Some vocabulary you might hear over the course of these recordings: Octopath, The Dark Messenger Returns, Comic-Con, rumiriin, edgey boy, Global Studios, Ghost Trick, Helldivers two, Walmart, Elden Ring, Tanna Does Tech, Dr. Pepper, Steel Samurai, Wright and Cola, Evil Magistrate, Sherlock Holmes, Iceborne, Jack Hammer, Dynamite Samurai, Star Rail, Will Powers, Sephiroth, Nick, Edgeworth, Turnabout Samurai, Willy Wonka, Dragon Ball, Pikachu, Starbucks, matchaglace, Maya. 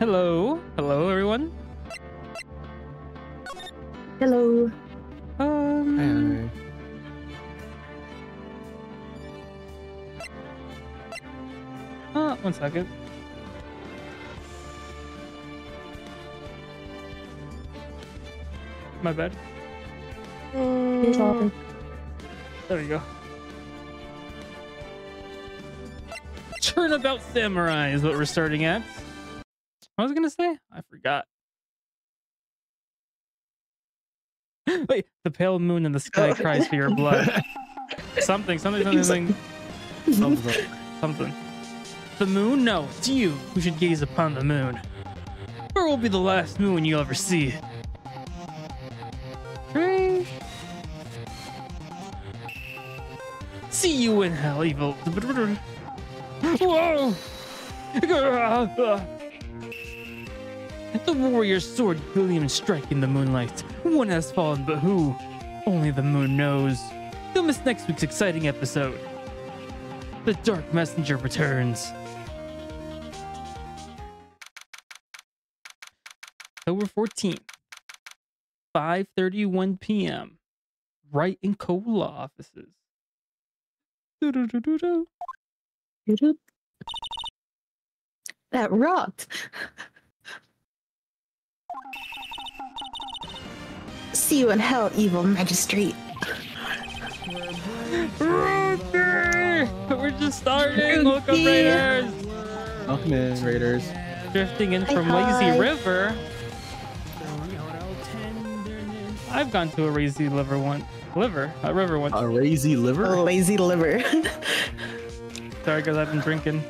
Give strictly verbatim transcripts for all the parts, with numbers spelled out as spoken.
Hello. Hello, everyone. Hello. Um. Hi. Uh, one second. My bad. Mm. There we go. Turnabout Samurai is what we're starting at. What was I gonna say? I forgot. Wait, the pale moon in the sky cries for your blood. Something, something, something, something, something. The moon? No, it's you who should gaze upon the moon. Or will be the last moon you'll ever see. Three. See you in hell, evil. Whoa! The warrior's sword gleam and strike in the moonlight. One has fallen, but who? Only the moon knows. You'll miss next week's exciting episode. The Dark Messenger Returns. October fourteenth, five thirty-one p m Wright and Cola offices. Do do do do do. Do do. That rocked. See you in hell, evil magistrate. Ruthie! We're just starting. Welcome, Raiders. Welcome in, Raiders. Drifting in from hi, Lazy hi. River. I've gone to a lazy liver one. Liver, a river one. A lazy liver. A lazy liver. Sorry, guys. I've been drinking.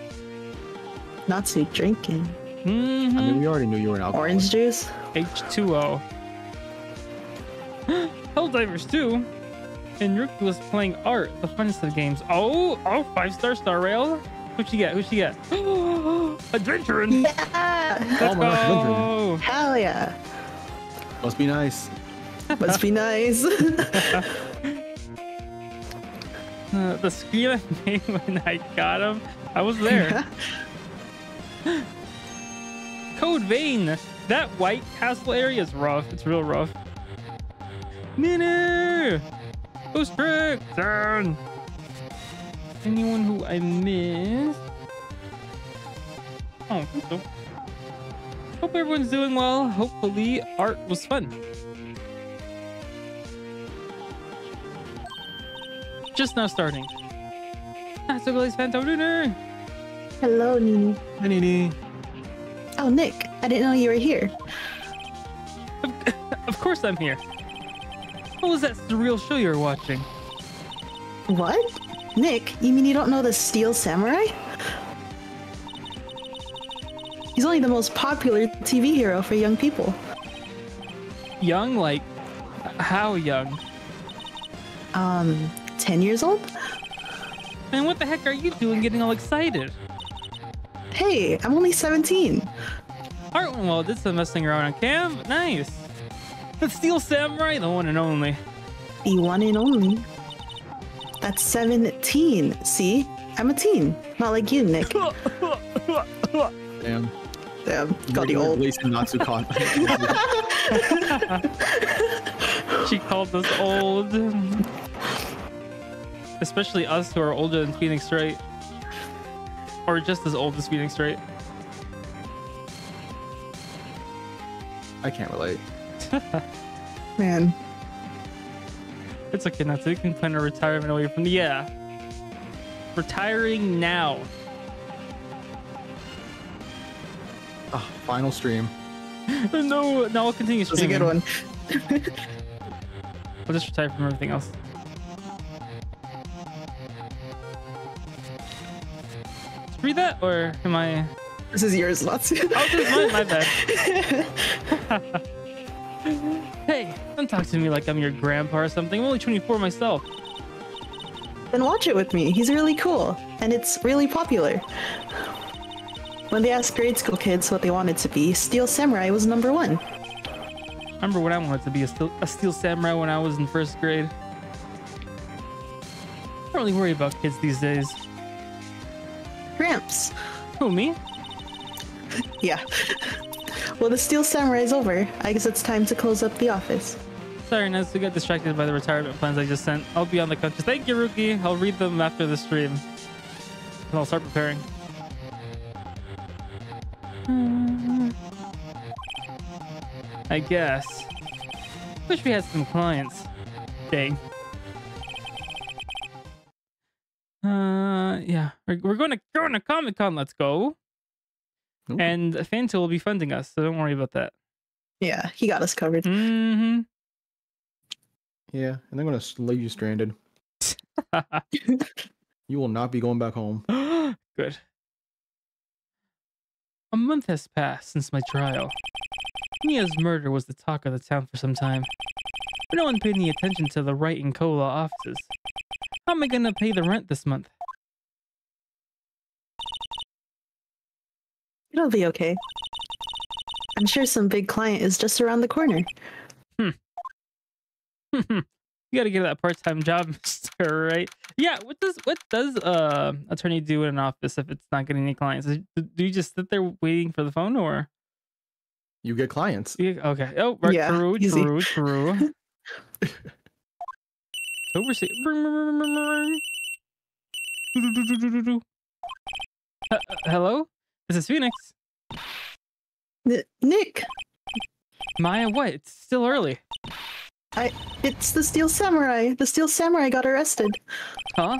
Not so drinking. Mm-hmm. I mean, we already knew you were an alcoholic. Orange juice. H two O. Helldivers two, and Rick was playing art, the funnest of games. Oh, oh, five star Star Rail. Who'd she get? Who'd she get? Adventuring. Yeah. Let's go. Hell yeah. Must be nice. Must be nice. uh, the screen I made when I got him, I was there. Code Vein. That White Castle area is rough. It's real rough. Nina! Ghost Trick! Down! Anyone who I missed? Oh, so. Hope everyone's doing well. Hopefully, art was fun. Just now starting. Matchaglace Phantom Nina! Hello, Nini. Hi, Nini. Oh, Nick, I didn't know you were here. Of, of course I'm here. What was that surreal show you were watching? What? Nick, you mean you don't know the Steel Samurai? He's only the most popular T V hero for young people. Young? Like, how young? Um, ten years old? And what the heck are you doing getting all excited? Hey, I'm only seventeen. Art went well, did some messing around on cam, but nice. The Steel Samurai, the one and only. The one and only. That's seventeen. See? I'm a teen. Not like you, Nick. Damn. Damn. Got the old. She called us old. Especially us who are older than Phoenix Wright. Or just as old as Phoenix Wright. I can't relate. Man, it's okay now. So you can plan a retirement away from the, yeah, retiring now. Oh, final stream. No, no, I'll continue streaming. That's a good one. I'll just retire from everything else. read that, or am I? This is yours, Lots. Oh, this is mine. My bad. Hey, don't talk to me like I'm your grandpa or something. I'm only twenty-four myself. Then watch it with me. He's really cool, and it's really popular. When they asked grade school kids what they wanted to be, Steel Samurai was number one. Remember when I wanted to be a steel, a steel samurai when I was in first grade? I don't really worry about kids these days. Gramps. Who, me? Yeah. Well, the Steel Samurai is over. I guess it's time to close up the office. Sorry, Nez, we got distracted by the retirement plans I just sent. I'll be on the couches. Thank you, Ruki. I'll read them after the stream. And I'll start preparing. I guess. Wish we had some clients. Dang. Uh, yeah. We're, we're going to going to Comic-Con. Let's go. Ooh. And Fanta will be funding us, so don't worry about that. Yeah, he got us covered. Mm-hmm. Yeah, and they're going to leave you stranded. You will not be going back home. Good. A month has passed since my trial. Mia's murder was the talk of the town for some time, but no one paid any attention to the Wright and Cola offices. How am I gonna pay the rent this month? It'll be okay. I'm sure some big client is just around the corner. Hmm. You gotta get that part-time job, mister, right? Yeah. What does what does uh attorney do in an office if it's not getting any clients? Do you just sit there waiting for the phone, or? You get clients. You, okay. Oh, right. Yeah, true, easy. true, true, true. uh, hello? This is Phoenix. N Nick. Maya, what? It's still early. I. It's the Steel Samurai. The Steel Samurai got arrested. Huh?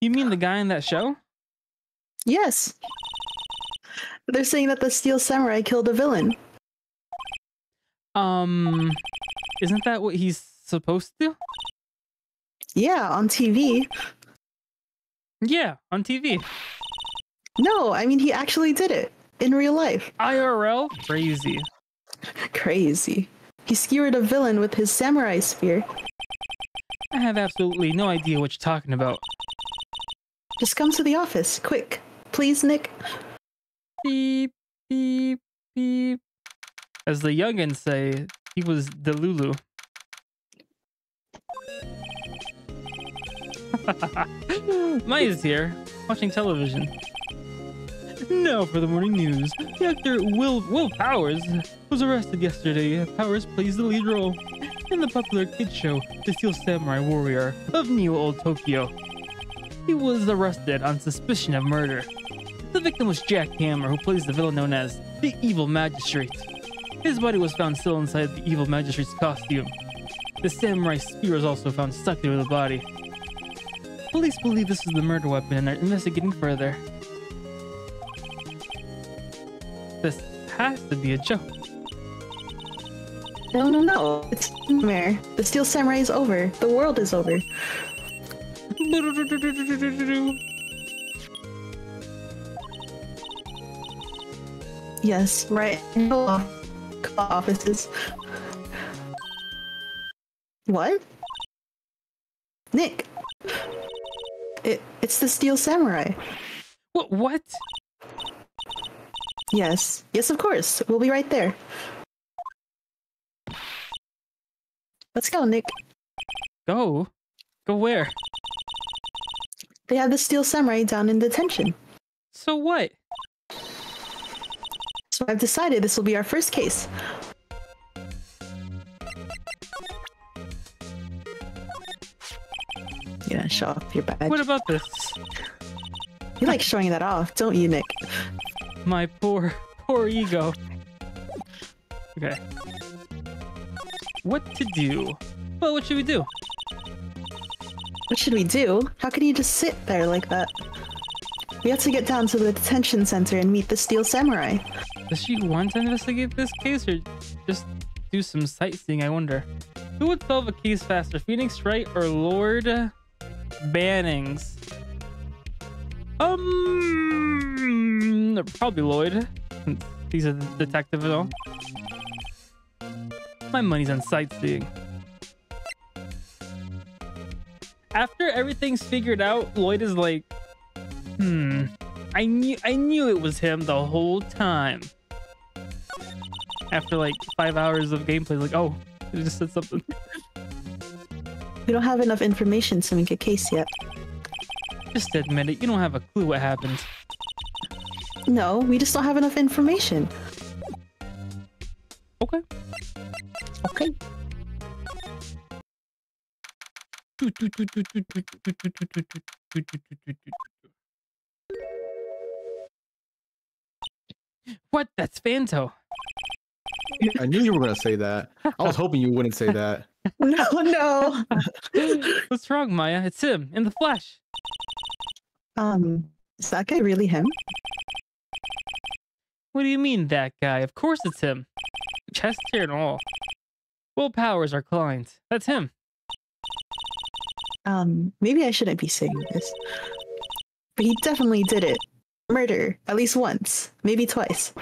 You mean the guy in that show? Yes. They're saying that the Steel Samurai killed a villain. Um, isn't that what he's supposed to do? Yeah, on T V. Yeah, on T V. No, I mean, he actually did it in real life. I R L? Crazy. Crazy. He skewered a villain with his samurai spear. I have absolutely no idea what you're talking about. Just come to the office, quick. Please, Nick. Beep, beep, beep. As the youngins say, he was Delulu. Maya's here, watching television. Now for the morning news. The actor Will Will Powers was arrested yesterday. Powers plays the lead role in the popular kids show, The Steel Samurai Warrior of Neo Old Tokyo. He was arrested on suspicion of murder. The victim was Jack Hammer, who plays the villain known as the Evil Magistrate. His body was found still inside the Evil Magistrate's costume. The samurai spear was also found stuck through the body. Police believe this is the murder weapon and are investigating further. This has to be a joke. No, no, no. It's a nightmare. The Steel Samurai is over. The world is over. Yes, right. No. Offices. What? Nick. It it's the Steel Samurai. What what? Yes. Yes, of course. We'll be right there. Let's go, Nick. Go? Go where? They have the Steel Samurai down in detention. So what? So I've decided this will be our first case. Yeah, show off your badge. What about this? You like showing that off, don't you, Nick? My poor, poor ego. Okay. What to do? Well, what should we do? What should we do? How can you just sit there like that? We have to get down to the detention center and meet the Steel Samurai. Does she want to investigate this case or just do some sightseeing, I wonder? Who would solve a case faster, Phoenix Wright or Lord Bannings? Um, probably Lloyd. He's a detective though. My money's on sightseeing. After everything's figured out, Lloyd is like, hmm, I knew I knew it was him the whole time. After like five hours of gameplay, like, oh, it just said something. We don't have enough information to make a case yet. Just admit it, you don't have a clue what happened. No, we just don't have enough information. Okay. Okay. What? That's Phanto. I knew you were going to say that. I was hoping you wouldn't say that. No, no. What's wrong, Maya? It's him in the flesh. Um, is that guy really him? What do you mean, that guy? Of course it's him. Chest hair and all. Will Powers, our client. That's him. Um, maybe I shouldn't be saying this, but he definitely did it. Murder, at least once, maybe twice.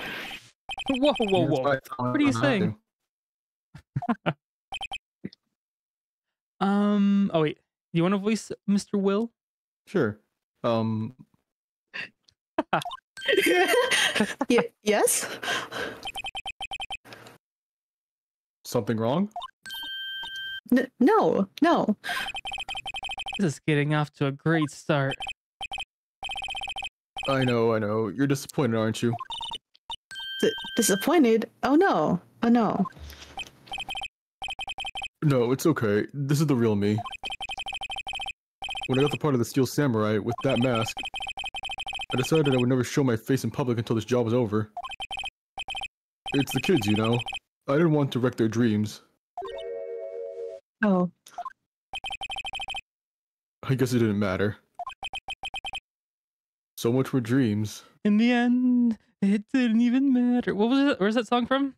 Whoa, whoa, whoa! What are you saying? um. Oh wait, you want to voice Mister Will? Sure. Um. yeah, yes. Something wrong? N no, no. This is getting off to a great start. I know, I know. You're disappointed, aren't you? D disappointed? Oh no, oh no. No, it's okay. This is the real me. When I got the part of the Steel Samurai with that mask, I decided I would never show my face in public until this job was over. It's the kids, you know. I didn't want to wreck their dreams. Oh. I guess it didn't matter. So much for dreams. In the end, it didn't even matter. What was it? Where's that song from?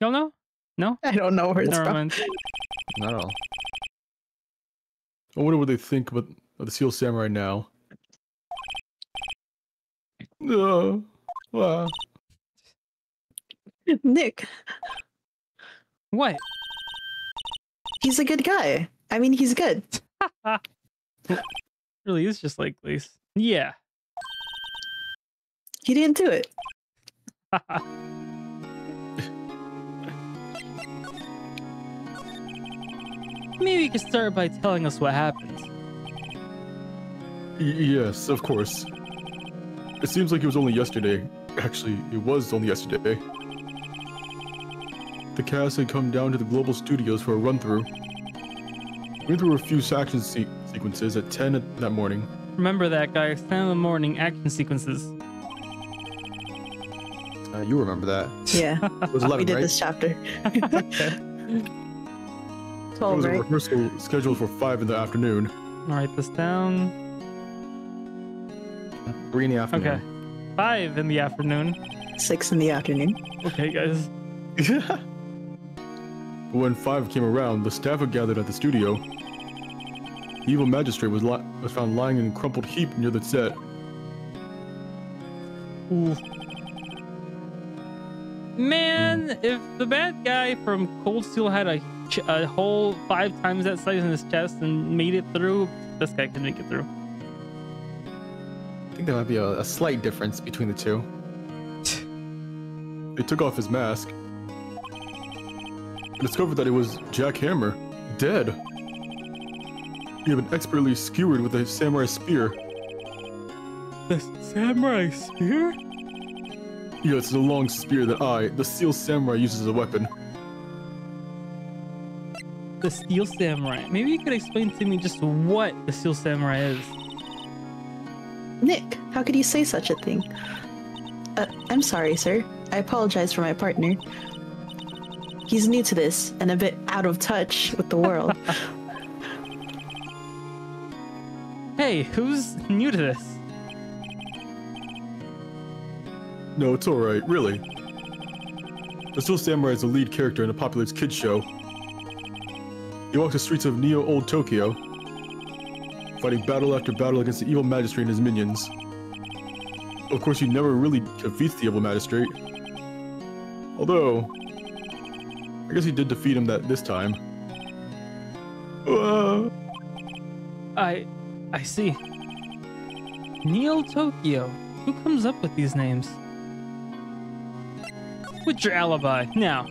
Y'all know? No? I don't know where it's from. Not at all. I wonder what they think about the Steel Samurai now. Uh, uh. Nick. What? He's a good guy. I mean, he's good. Really is just like Lace. Yeah. He didn't do it. Maybe you could start by telling us what happened. Yes, of course. It seems like it was only yesterday. Actually, it was only yesterday. The cast had come down to the Global Studios for a run-through. We went through a few action se sequences at ten that morning. Remember that, guys. ten in the morning, action sequences. Uh, you remember that. Yeah. It was eleven, we did right? This chapter. twelve, there was a right? rehearsal scheduled for five in the afternoon. I'll write this down. three in the afternoon. Okay. five in the afternoon. six in the afternoon. Okay, guys. When five came around, the staff had gathered at the studio. The Evil Magistrate was, li was found lying in a crumpled heap near the set. Ooh. Man, mm. If the bad guy from Cold Steel had a, ch a hole five times that size in his chest and made it through, this guy can make it through. I think there might be a, a slight difference between the two. They took off his mask and discovered that it was Jack Hammer, dead. He had been expertly skewered with a samurai spear. The samurai spear? Yeah, it's the long spear that I, the Steel Samurai, uses as a weapon. The Steel Samurai. Maybe you could explain to me just what the Steel Samurai is. Nick, how could you say such a thing? Uh, I'm sorry, sir. I apologize for my partner. He's new to this and a bit out of touch with the world. Hey, who's new to this? No, it's alright, really. The Steel Samurai is the lead character in a popular kids' show. He walks the streets of Neo Old Tokyo, fighting battle after battle against the Evil Magistrate and his minions. Of course, he never really defeats the Evil Magistrate. Although, I guess he did defeat him that this time. Uh. I, I see. Neo Old Tokyo. Who comes up with these names? What's your alibi? Now,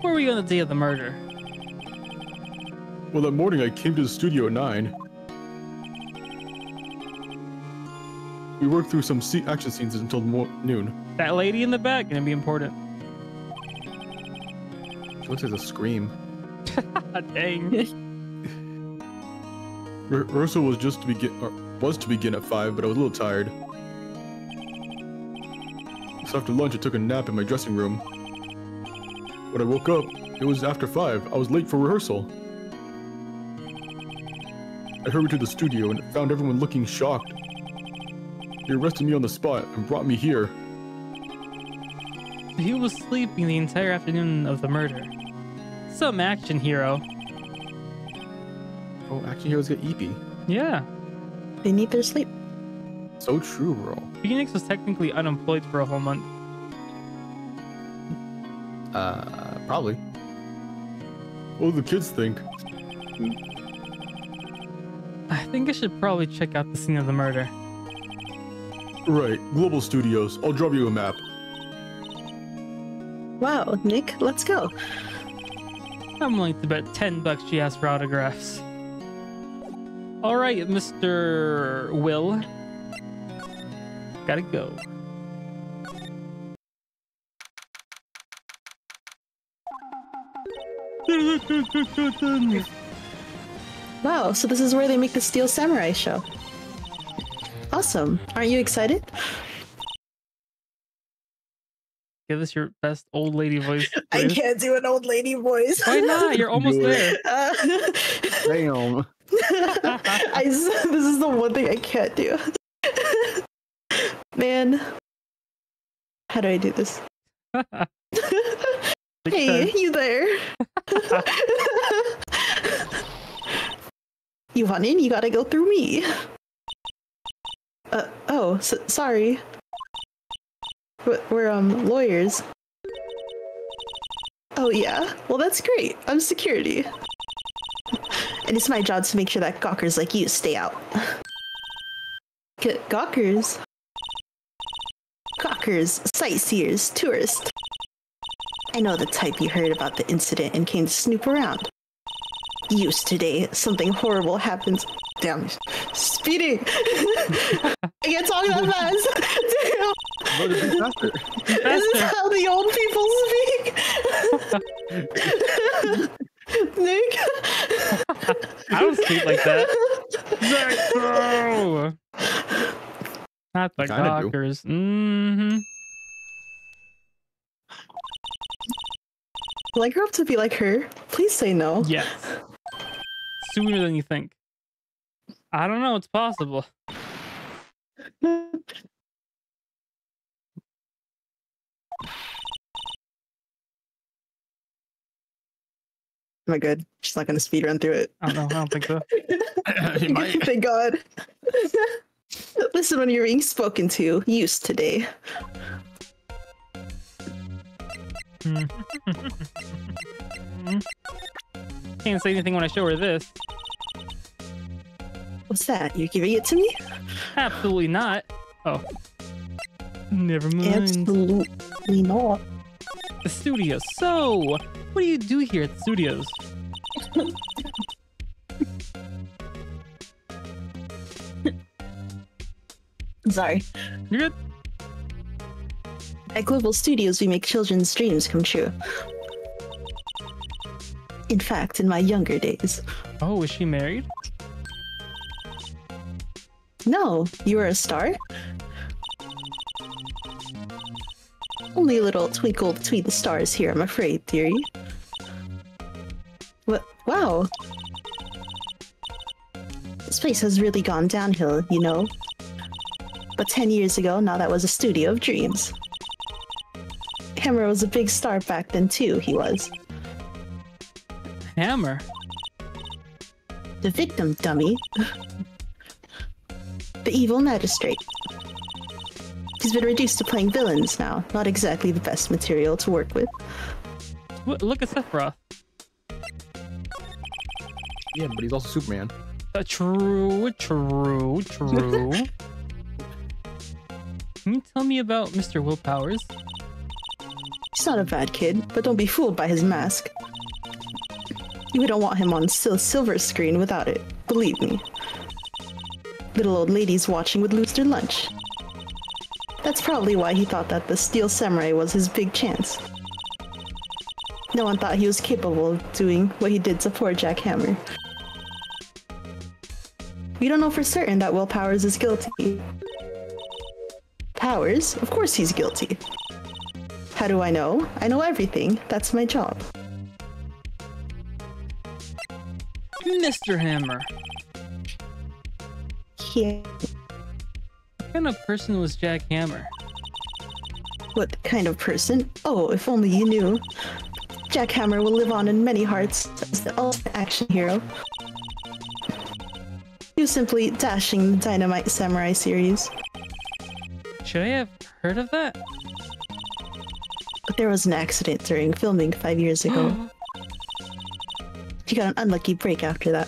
where were you on the day of the murder? Well, that morning I came to the studio at nine. We worked through some action scenes until noon. That lady in the back gonna be important. She looks like a scream. Dang. Re rehearsal was just to begin, or was to begin at five, but I was a little tired. So after lunch, I took a nap in my dressing room. When I woke up, it was after five. I was late for rehearsal. I hurried to the studio and found everyone looking shocked. They arrested me on the spot and brought me here. He was sleeping the entire afternoon of the murder. Some action hero. Oh, action heroes get eepy. Yeah. They need their sleep. So true, bro. Phoenix was technically unemployed for a whole month. Uh, probably. What do the kids think? I think I should probably check out the scene of the murder. Right, Global Studios. I'll drop you a map. Wow, Nick, let's go. I'm willing to bet ten bucks she asked for autographs. All right, Mister Will. Gotta go. Wow, so this is where they make the Steel Samurai show. Awesome. Aren't you excited? Give us your best old lady voice. I can't do an old lady voice. Why not? You're almost there. Uh, Damn. I, this is the one thing I can't do. Man. How do I do this? Hey, you there? You want in? You gotta go through me. Uh, oh, so, sorry. We're, we're, um, lawyers. Oh, yeah? Well, that's great. I'm security. And it's my job to make sure that gawkers like you stay out. G- gawkers? Gawkers, sightseers, tourists. I know the type you heard about the incident and came to snoop around. Used today, something horrible happens. Damn, speeding! I can't talk that fast. Damn. Be faster. Be faster. This is how the old people speak. Nick, I don't speak like that. Necro. Not the gawkers. Mm-hmm. Will I grow up to be like her? Please say no. Yes. Sooner than you think. I don't know. It's possible. Am I good? She's not going to speedrun through it. I don't know. I don't think so. Thank God. Listen when you're being spoken to. Used today. Can't say anything when I show her this. What's that? You're giving it to me? Absolutely not. Oh. Never mind. Absolutely not. The studios. So, what do you do here at the studios? I'm sorry. You're good. At Global Studios, we make children's dreams come true. In fact, in my younger days. Oh, is she married? No, you are a star. Only a little twinkle between the stars here, I'm afraid, dearie. What? Wow. This place has really gone downhill, you know. But ten years ago, now that was a studio of dreams. Hammer was a big star back then too, he was. Hammer? The victim, dummy. The Evil Magistrate. He's been reduced to playing villains now. Not exactly the best material to work with. Look at Sephiroth. Yeah, but he's also Superman. Uh, true, true, true. Can you tell me about Mister Will Powers? He's not a bad kid, but don't be fooled by his mask. You wouldn't want him on still silver screen without it, believe me. Little old ladies watching would lose their lunch. That's probably why he thought that the Steel Samurai was his big chance. No one thought he was capable of doing what he did to poor Jack Hammer. We don't know for certain that Will Powers is guilty. Powers? Of course he's guilty. How do I know? I know everything. That's my job. Mister Hammer. Yeah. What kind of person was Jack Hammer? What kind of person? Oh, if only you knew. Jack Hammer will live on in many hearts as the ultimate action hero. He was simply dashing the Dynamite Samurai series. Should I have heard of that? But there was an accident during filming five years ago. He got an unlucky break after that.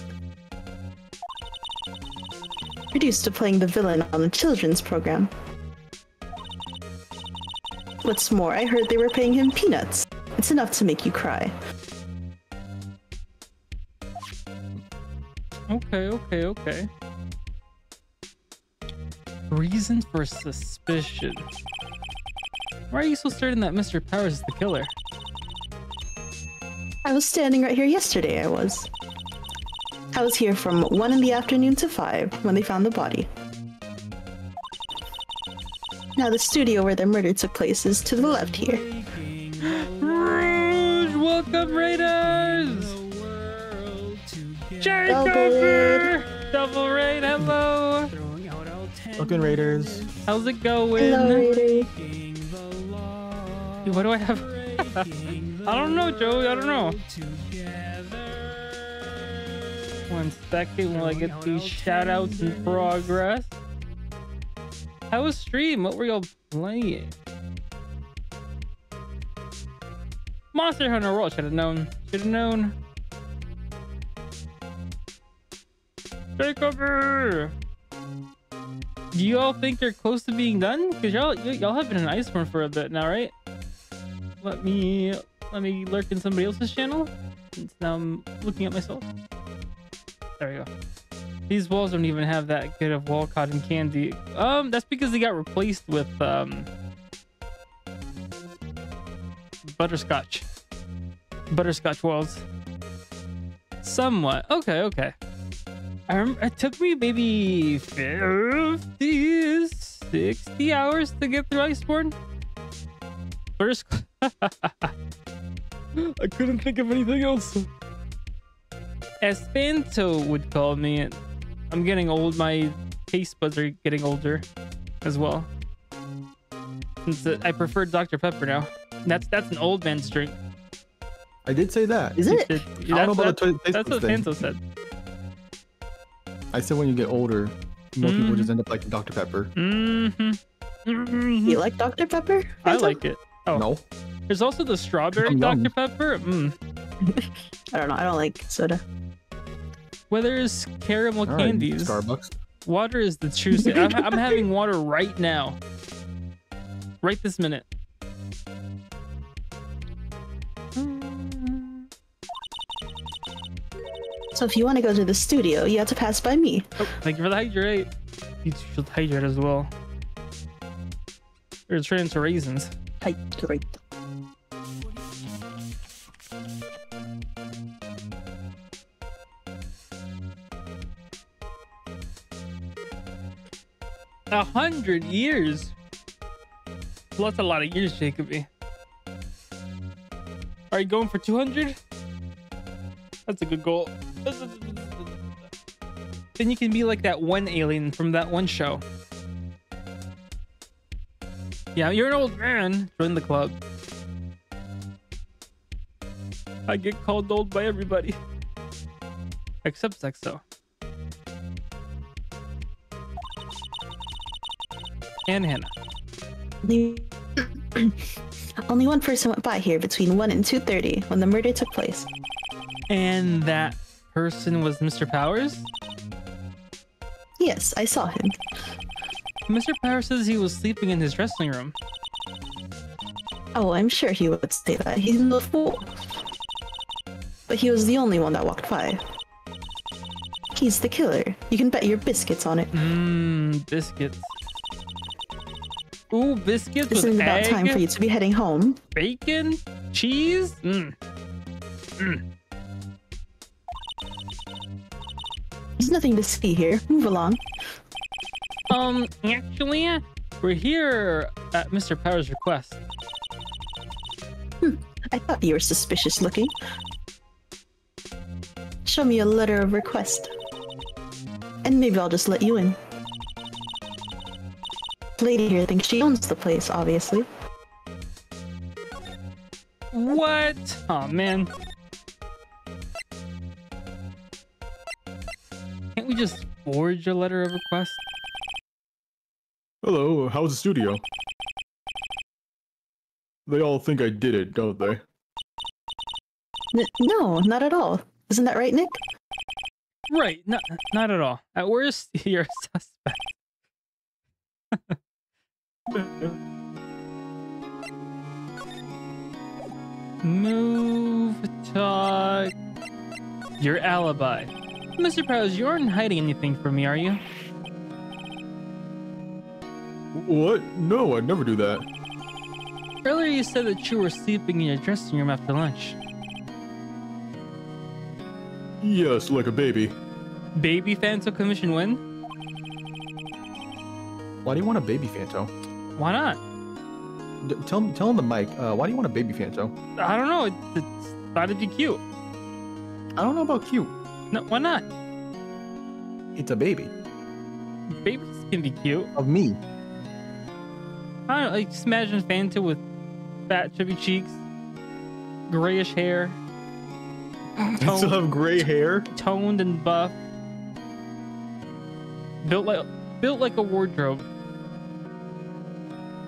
Reduced to playing the villain on the children's program. What's more, I heard they were paying him peanuts. It's enough to make you cry. Okay, okay, okay. Reason for suspicion. Why are you so certain that Mister Powers is the killer? I was standing right here yesterday, I was. I was here from one in the afternoon to five when they found the body. Now the studio where the murder took place is to the left here. Welcome, Raiders! Jerry Cover! Double Raid, hello! Welcome, Raiders. How's it going? Hello, Raiders. Dude, what do I have? I don't know, Joey, I don't know. One second while I get these shoutouts in progress. How was stream? What were y'all playing? Monster Hunter World, should have known. Should have known. Take over! Do you all think they're close to being done? Cause y'all y'all have been in Iceborne for a bit now, right? Let me let me lurk in somebody else's channel. Since now I'm looking at myself. There we go. These walls don't even have that good of wall cotton candy. Um, that's because they got replaced with um. Butterscotch. Butterscotch walls. Somewhat. Okay, okay. I rem it took me maybe fifty, sixty hours to get through Iceborne. First... I couldn't think of anything else. As Espanto would call me. I'm getting old. My taste buds are getting older as well. Since I prefer Doctor Pepper now. That's that's an old man's drink. I did say that. Is it? That's, I don't know about that's, that's what Phanto said. I said when you get older, more mm. people just end up liking Doctor Pepper. Mm-hmm. Mm-hmm. You like Doctor Pepper? Phanto? I like it. Oh no. There's also the strawberry Doctor Pepper. Mm. I don't know. I don't like soda. Weather's caramel right, candies. Starbucks. Water is the true. I'm, I'm having water right now. Right this minute. So if you want to go to the studio, you have to pass by me. Oh, thank you for the hydrate. You should hydrate as well. Or turn into raisins. Hydrate. A hundred years. Well, that's a lot of years, Jacoby. Are you going for two hundred? That's a good goal. Then you can be like that one alien from that one show. Yeah, you're an old man. Join the club. I get called old by everybody. Except Sexo. And Hannah. Only, only one person went by here between one and two thirty when the murder took place. And that person was Mister Powers? Yes, I saw him. Mister Powers says he was sleeping in his dressing room. Oh, I'm sure he would say that. He's no fool. But he was the only one that walked by. He's the killer. You can bet your biscuits on it. Mmm, biscuits. Ooh, biscuits with egg. This is about time for you to be heading home. Bacon? Cheese? Mmm. Mmm. There's nothing to see here. Move along. Um, actually, we're here at Mister Powers' request. Hmm, I thought you were suspicious looking. Show me a letter of request. And maybe I'll just let you in. The lady here thinks she owns the place, obviously. What? Oh man. Can't we just forge a letter of request? Hello, how's the studio? They all think I did it, don't they? N- no, not at all. Isn't that right, Nick? Right, not, not at all. At worst, you're a suspect. Move, talk. Your alibi. Mister Powers, you aren't hiding anything from me, are you? What? No, I'd never do that. Earlier you said that you were sleeping in your dressing room after lunch. Yes, like a baby. Baby Phantom commission win? Why do you want a baby Phantom? Why not? D tell him, tell him the mic. Uh, why do you want a baby Phantom? I don't know. It, it's thought it'd be cute. I don't know about cute. No, why not? It's a baby. Babies can be cute. Of me. I don't know. Like, just imagine Phantom with fat, chubby cheeks, grayish hair. Toned, I still have gray hair, toned and buff, built like built like a wardrobe.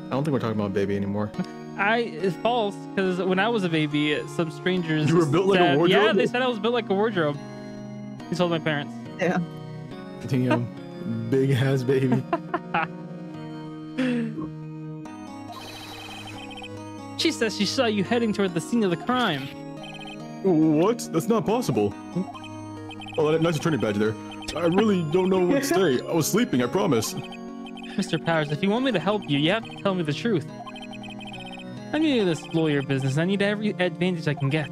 I don't think we're talking about baby anymore. I it's false because when I was a baby, some strangers you were built said, like a wardrobe. Yeah, they said I was built like a wardrobe. They told my parents. Yeah. Damn, big ass baby. She says she saw you heading toward the scene of the crime. What? That's not possible. Oh, nice attorney badge there. I really don't know what to say. I was sleeping, I promise. Mister Powers, if you want me to help you, you have to tell me the truth. I need this lawyer business. I need every advantage I can get.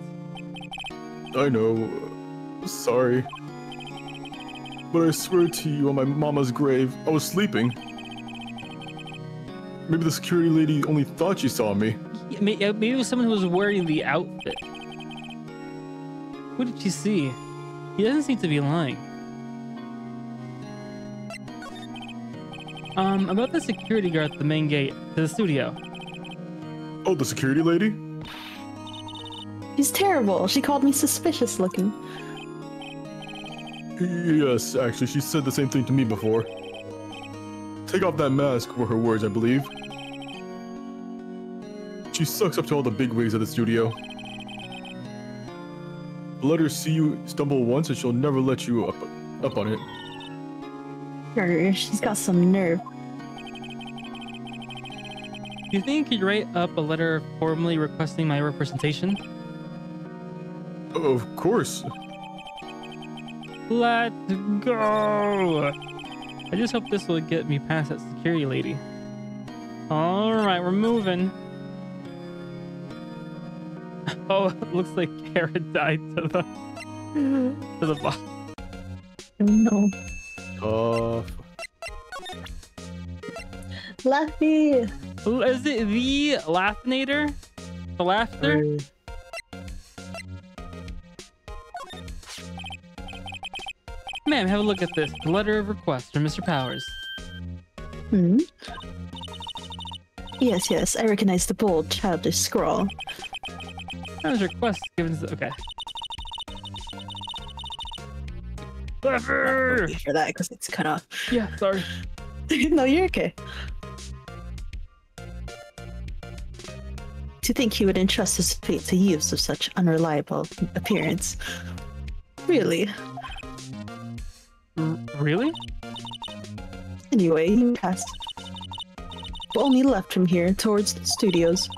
I know. Sorry. But I swear to you on my mama's grave, I was sleeping. Maybe the security lady only thought she saw me. Maybe it was someone who was wearing the outfit. What did you see? He doesn't seem to be lying. Um, about the security guard at the main gate to the studio. Oh, the security lady? She's terrible. She called me suspicious looking. Yes, actually, she said the same thing to me before. Take off that mask were her words, I believe. She sucks up to all the bigwigs at the studio. Let her see you stumble once and she'll never let you up up on it. Sure, she's got some nerve. Do you think you'd write up a letter formally requesting my representation? Of course. Let's go. I just hope this will get me past that security lady. All right, we're moving. Oh, it looks like Karen died to the to the boss. No. Oh. Laffy. Is it the Laughinator? The laughter? Hey. Ma'am, have a look at this. The letter of request from Mister Powers. Hmm. Yes, yes, I recognize the bold, childish scrawl. That was request given to... Okay. Clever! For that, because it's cut off. Yeah, sorry. No, you're okay. to think he would entrust his fate to youths of such unreliable appearance. Really? R really? Anyway, he passed. But only left from here, towards the studios.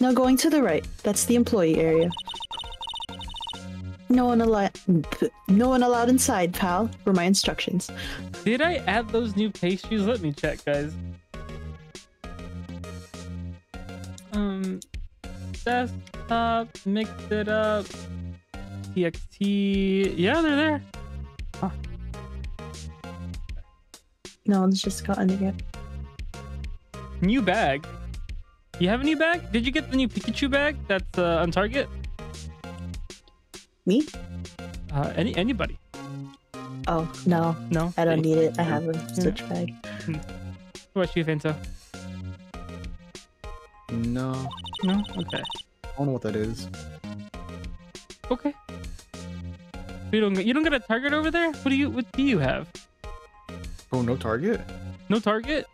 Now going to the right, that's the employee area. No one allowed. No one allowed inside, pal. Were my instructions. Did I add those new pastries? Let me check, guys. Um, desktop, mixed it up. T X T. Yeah, they're there. Huh. No one's just gotten it yet. New bag. You have a new bag? Did you get the new Pikachu bag? That's uh, on Target. Me? Uh, any anybody? Oh no, no, I don't any, need it. I have a switch yeah. bag. What about you, Fanta? No, no, okay. I don't know what that is. Okay. You don't you don't got a Target over there? What do you what do you have? Oh, no Target. No Target.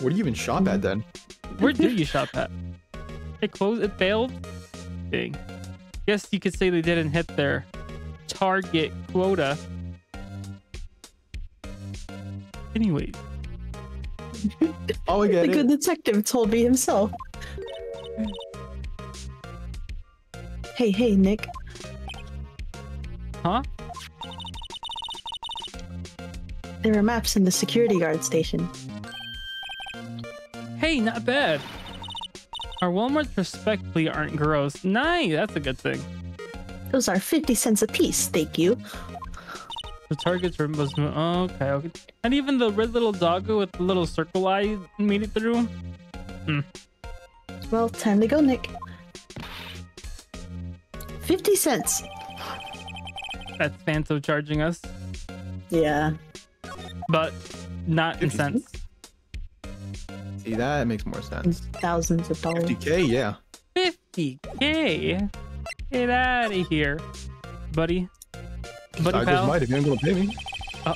What do you even shop at then? Where do you shop at? It closed. It failed. Dang. Guess you could say they didn't hit their target quota. Anyways. Oh, I get it. The good detective told me himself. Hey, hey, Nick. Huh? There are maps in the security guard station. Hey, not bad. Our Walmarts respectfully aren't gross. Nice, that's a good thing. Those are fifty cents a piece, thank you. The targets are most... Okay, okay. And even the red little doggo with the little circle eye made it through. Hmm. Well, time to go, Nick. fifty cents. That's Phantom charging us. Yeah. But not in cents. See, that makes more sense. Thousands of dollars. fifty K, yeah. fifty K? Get out of here, buddy. Buddy I pal. Might have been able to pay me. Oh.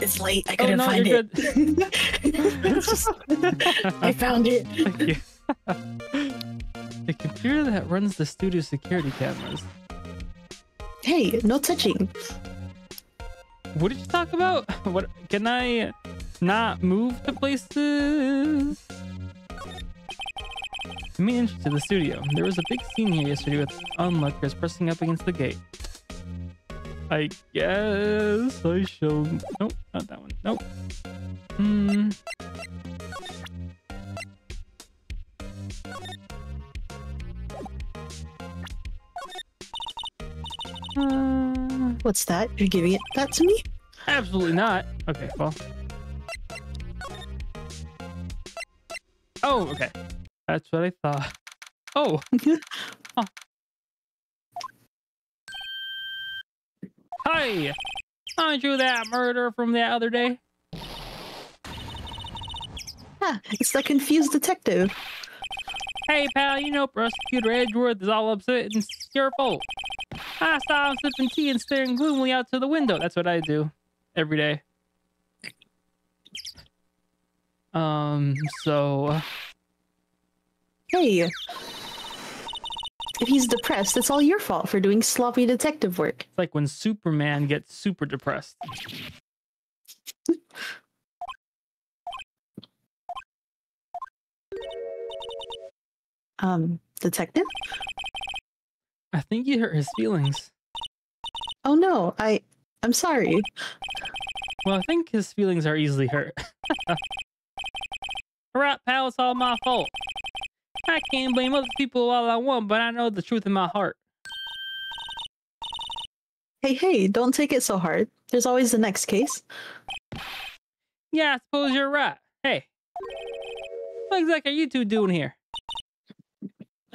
It's late. I couldn't oh, no, find it. It's just... I found it. Thank you. The computer that runs the studio security cameras. Hey, no touching. What did you talk about? What can I... Not move to places. To me, entrance to the studio. There was a big scene here yesterday with onlookers pressing up against the gate. I guess I shall. Nope, not that one. Nope. Hmm. Uh... What's that? You're giving it that to me? Absolutely not. Okay, well. Oh, okay. That's what I thought. Oh. Huh. Hi! Aren't you that murderer from the other day? Ah, it's the confused detective. Hey, pal, you know Prosecutor Edgeworth is all upset and it's your fault. I saw him sipping tea and staring gloomily out to the window. That's what I do. Every day. Um, so... Hey! If he's depressed, it's all your fault for doing sloppy detective work. It's like when Superman gets super depressed. um, detective? I think you hurt his feelings. Oh no, I... I'm sorry. Well, I think his feelings are easily hurt. Right, pal, it's all my fault. I can blame other people all I want, but I know the truth in my heart. Hey, hey, don't take it so hard. There's always the next case. Yeah, I suppose you're right. Hey, what exactly are you two doing here?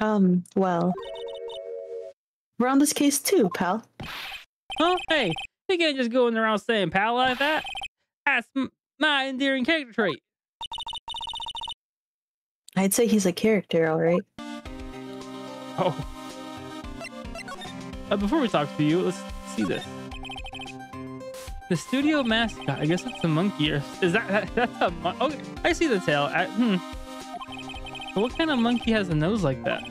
Um, well... We're on this case too, pal. Huh? Hey, you can't just go in around saying pal like that. That's m my endearing character trait. I'd say he's a character, all right. Oh. Uh, before we talk to you, let's see this. The studio mascot. I guess that's a monkey. Or is that, that that's a monkey? Okay, I see the tail. I, hmm. But what kind of monkey has a nose like that?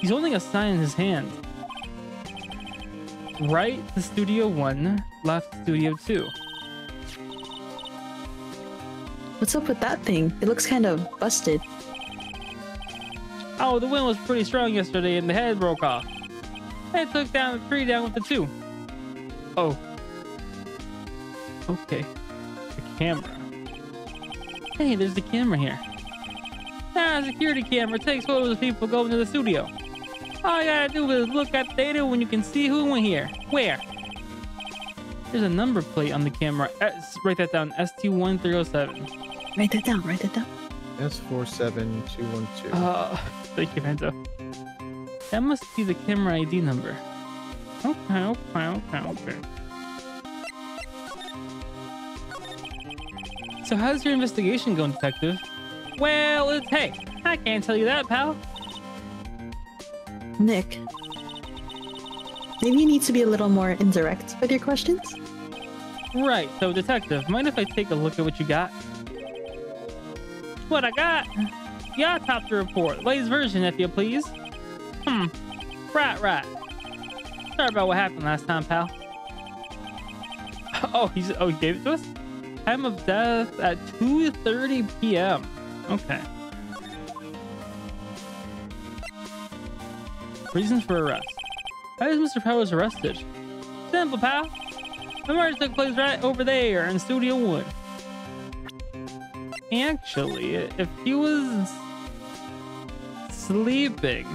He's holding a sign in his hand. Right to Studio one, left Studio two. What's up with that thing? It looks kind of busted. Oh, the wind was pretty strong yesterday and the head broke off. It took down the tree down with the two. Oh. Okay. The camera. Hey, there's the camera here. Ah, security camera takes photos of people going to the studio. All you gotta do is look at data when you can see who went here. Where? There's a number plate on the camera. S, write that down. S two one three oh seven. Write that down. Write that down. S four seven two one two. Uh, thank you, Phantom. That must be the camera I D number. Okay, okay, okay, okay. So how's your investigation going, Detective? Well, it's, hey, I can't tell you that, pal. Nick, maybe you need to be a little more indirect with your questions. Right, so Detective, mind if I take a look at what you got? What I got? Yeah, top the report. Latest version, if you please. Hmm. Right, right. Sorry about what happened last time, pal. Oh, he's, oh, he gave it to us? Time of death at two thirty p m Okay. Reasons for arrest. How is Mister Powers arrested? Simple, pal. The murder took place right over there in Studio One. Actually, if he was sleeping,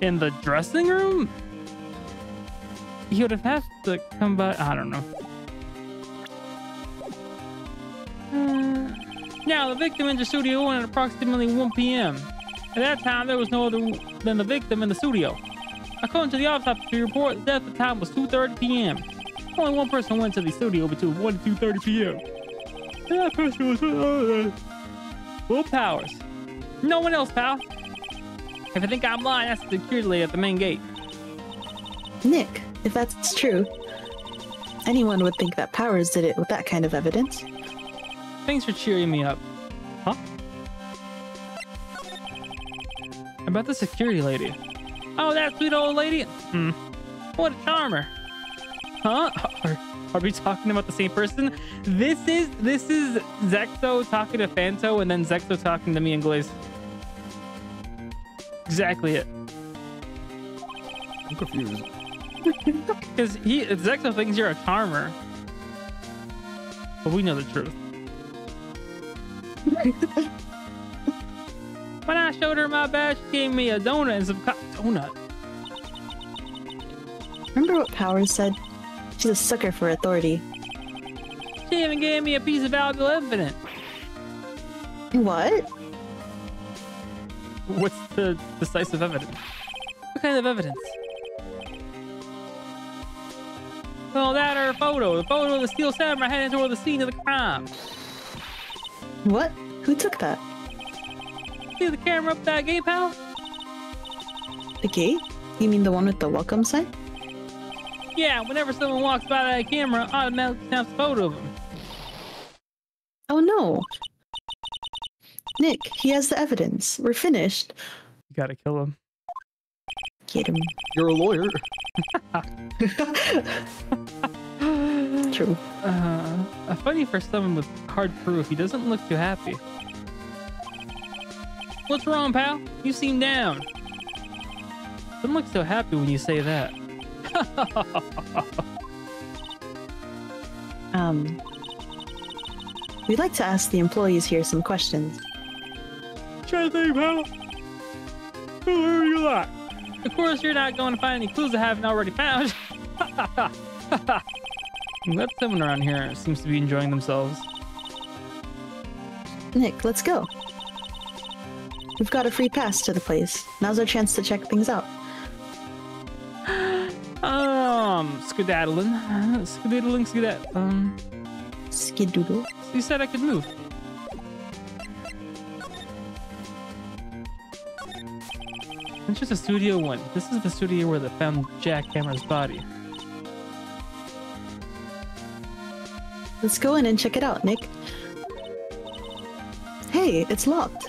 in the dressing room, he would have had to come by. I don't know. Uh, now, the victim entered Studio One at approximately one p m At that time, there was no other than the victim in the studio. According to the autopsy report, the death of time was two thirty p m Only one person went to the studio between one and two thirty p m And that person was uh, Will Powers. No one else, pal. If you think I'm lying, that's the security lady at the main gate. Nick, if that's true, anyone would think that Powers did it with that kind of evidence. Thanks for cheering me up. Huh? About the security lady. Oh, that sweet old lady? Hmm. What a charmer. Huh? Are, are we talking about the same person? This is this is Zexo talking to Phanto and then Zexo talking to me and Glaze. Exactly it. I'm confused. Because he Zexo thinks you're a charmer. But we know the truth. When I showed her my badge, she gave me a donut and some co donut. Remember what Powers said? She's a sucker for authority. She even gave me a piece of valuable evidence. What? What's the decisive evidence? What kind of evidence? Well, that or a photo. The photo of the Steel Samurai heading toward the scene of the crime. What? Who took that? See the camera up that gate, pal? The gate? You mean the one with the welcome sign? Yeah, whenever someone walks by that camera, automatically snaps a photo of him. Oh no. Nick, he has the evidence. We're finished. You gotta kill him. Get him. You're a lawyer. True. Uh, funny for someone with hard proof, he doesn't look too happy. What's wrong, pal? You seem down. Don't look so happy when you say that. um, we'd like to ask the employees here some questions. Sure thing, pal. Who are you like? Of course, you're not going to find any clues I haven't already found. I'm glad someone around here seems to be enjoying themselves. Nick, let's go. We've got a free pass to the place. Now's our chance to check things out. Um, skedaddling. Skedaddling, skedaddling. Um, Skidoodle. You said I could move. It's just a Studio One. This is the studio where they found Jack Hammer's body. Let's go in and check it out, Nick. Hey, it's locked.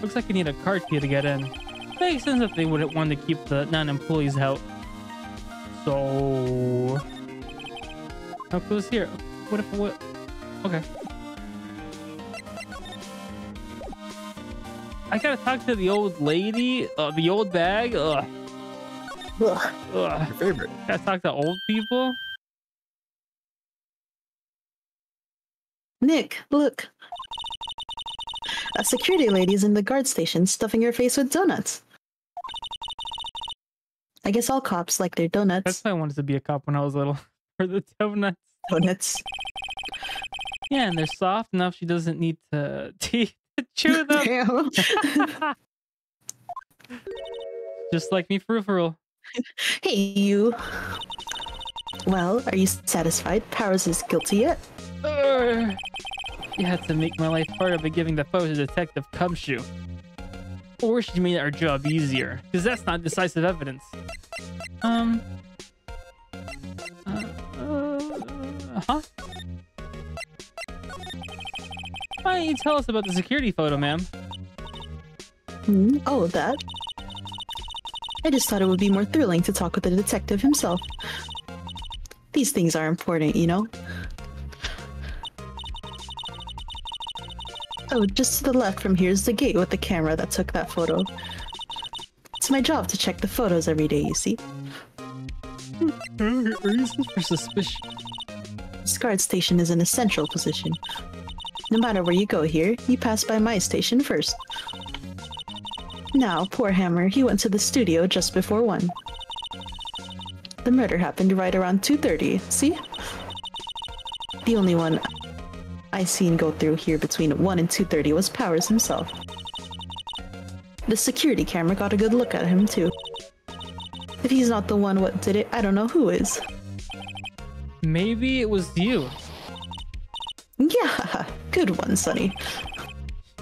Looks like you need a card key to get in. Makes sense if they wouldn't want to keep the non-employees out. So... how cool is here? What if... what? Okay. I gotta talk to the old lady. Uh, the old bag. Ugh. Ugh. Your favorite. Gotta talk to old people. Nick, look. A security lady is in the guard station stuffing your face with donuts. I guess all cops like their donuts. That's why I wanted to be a cop when I was little. For the donuts. Donuts. Yeah, and they're soft enough she doesn't need to teeth. Chew them. Just like me, peripheral. Hey, you. Well, are you satisfied? Powers is guilty yet? Uh, you had to make my life harder by giving the foe to Detective Cumshoe. Or she made our job easier, because that's not decisive evidence. Um. Uh, uh huh. Why don't you tell us about the security photo, ma'am? Mm, oh, that? I just thought it would be more thrilling to talk with the detective himself. These things are important, you know? Oh, just to the left from here is the gate with the camera that took that photo. It's my job to check the photos every day, you see. Reason for suspicion. This guard station is an essential position. No matter where you go here, you pass by my station first. Now, poor Hammer, he went to the studio just before one. The murder happened right around two thirty, see? The only one I seen go through here between one and two thirty was Powers himself. The security camera got a good look at him, too. If he's not the one what did it, I don't know who is. Maybe it was you. Yeah, good one, Sonny.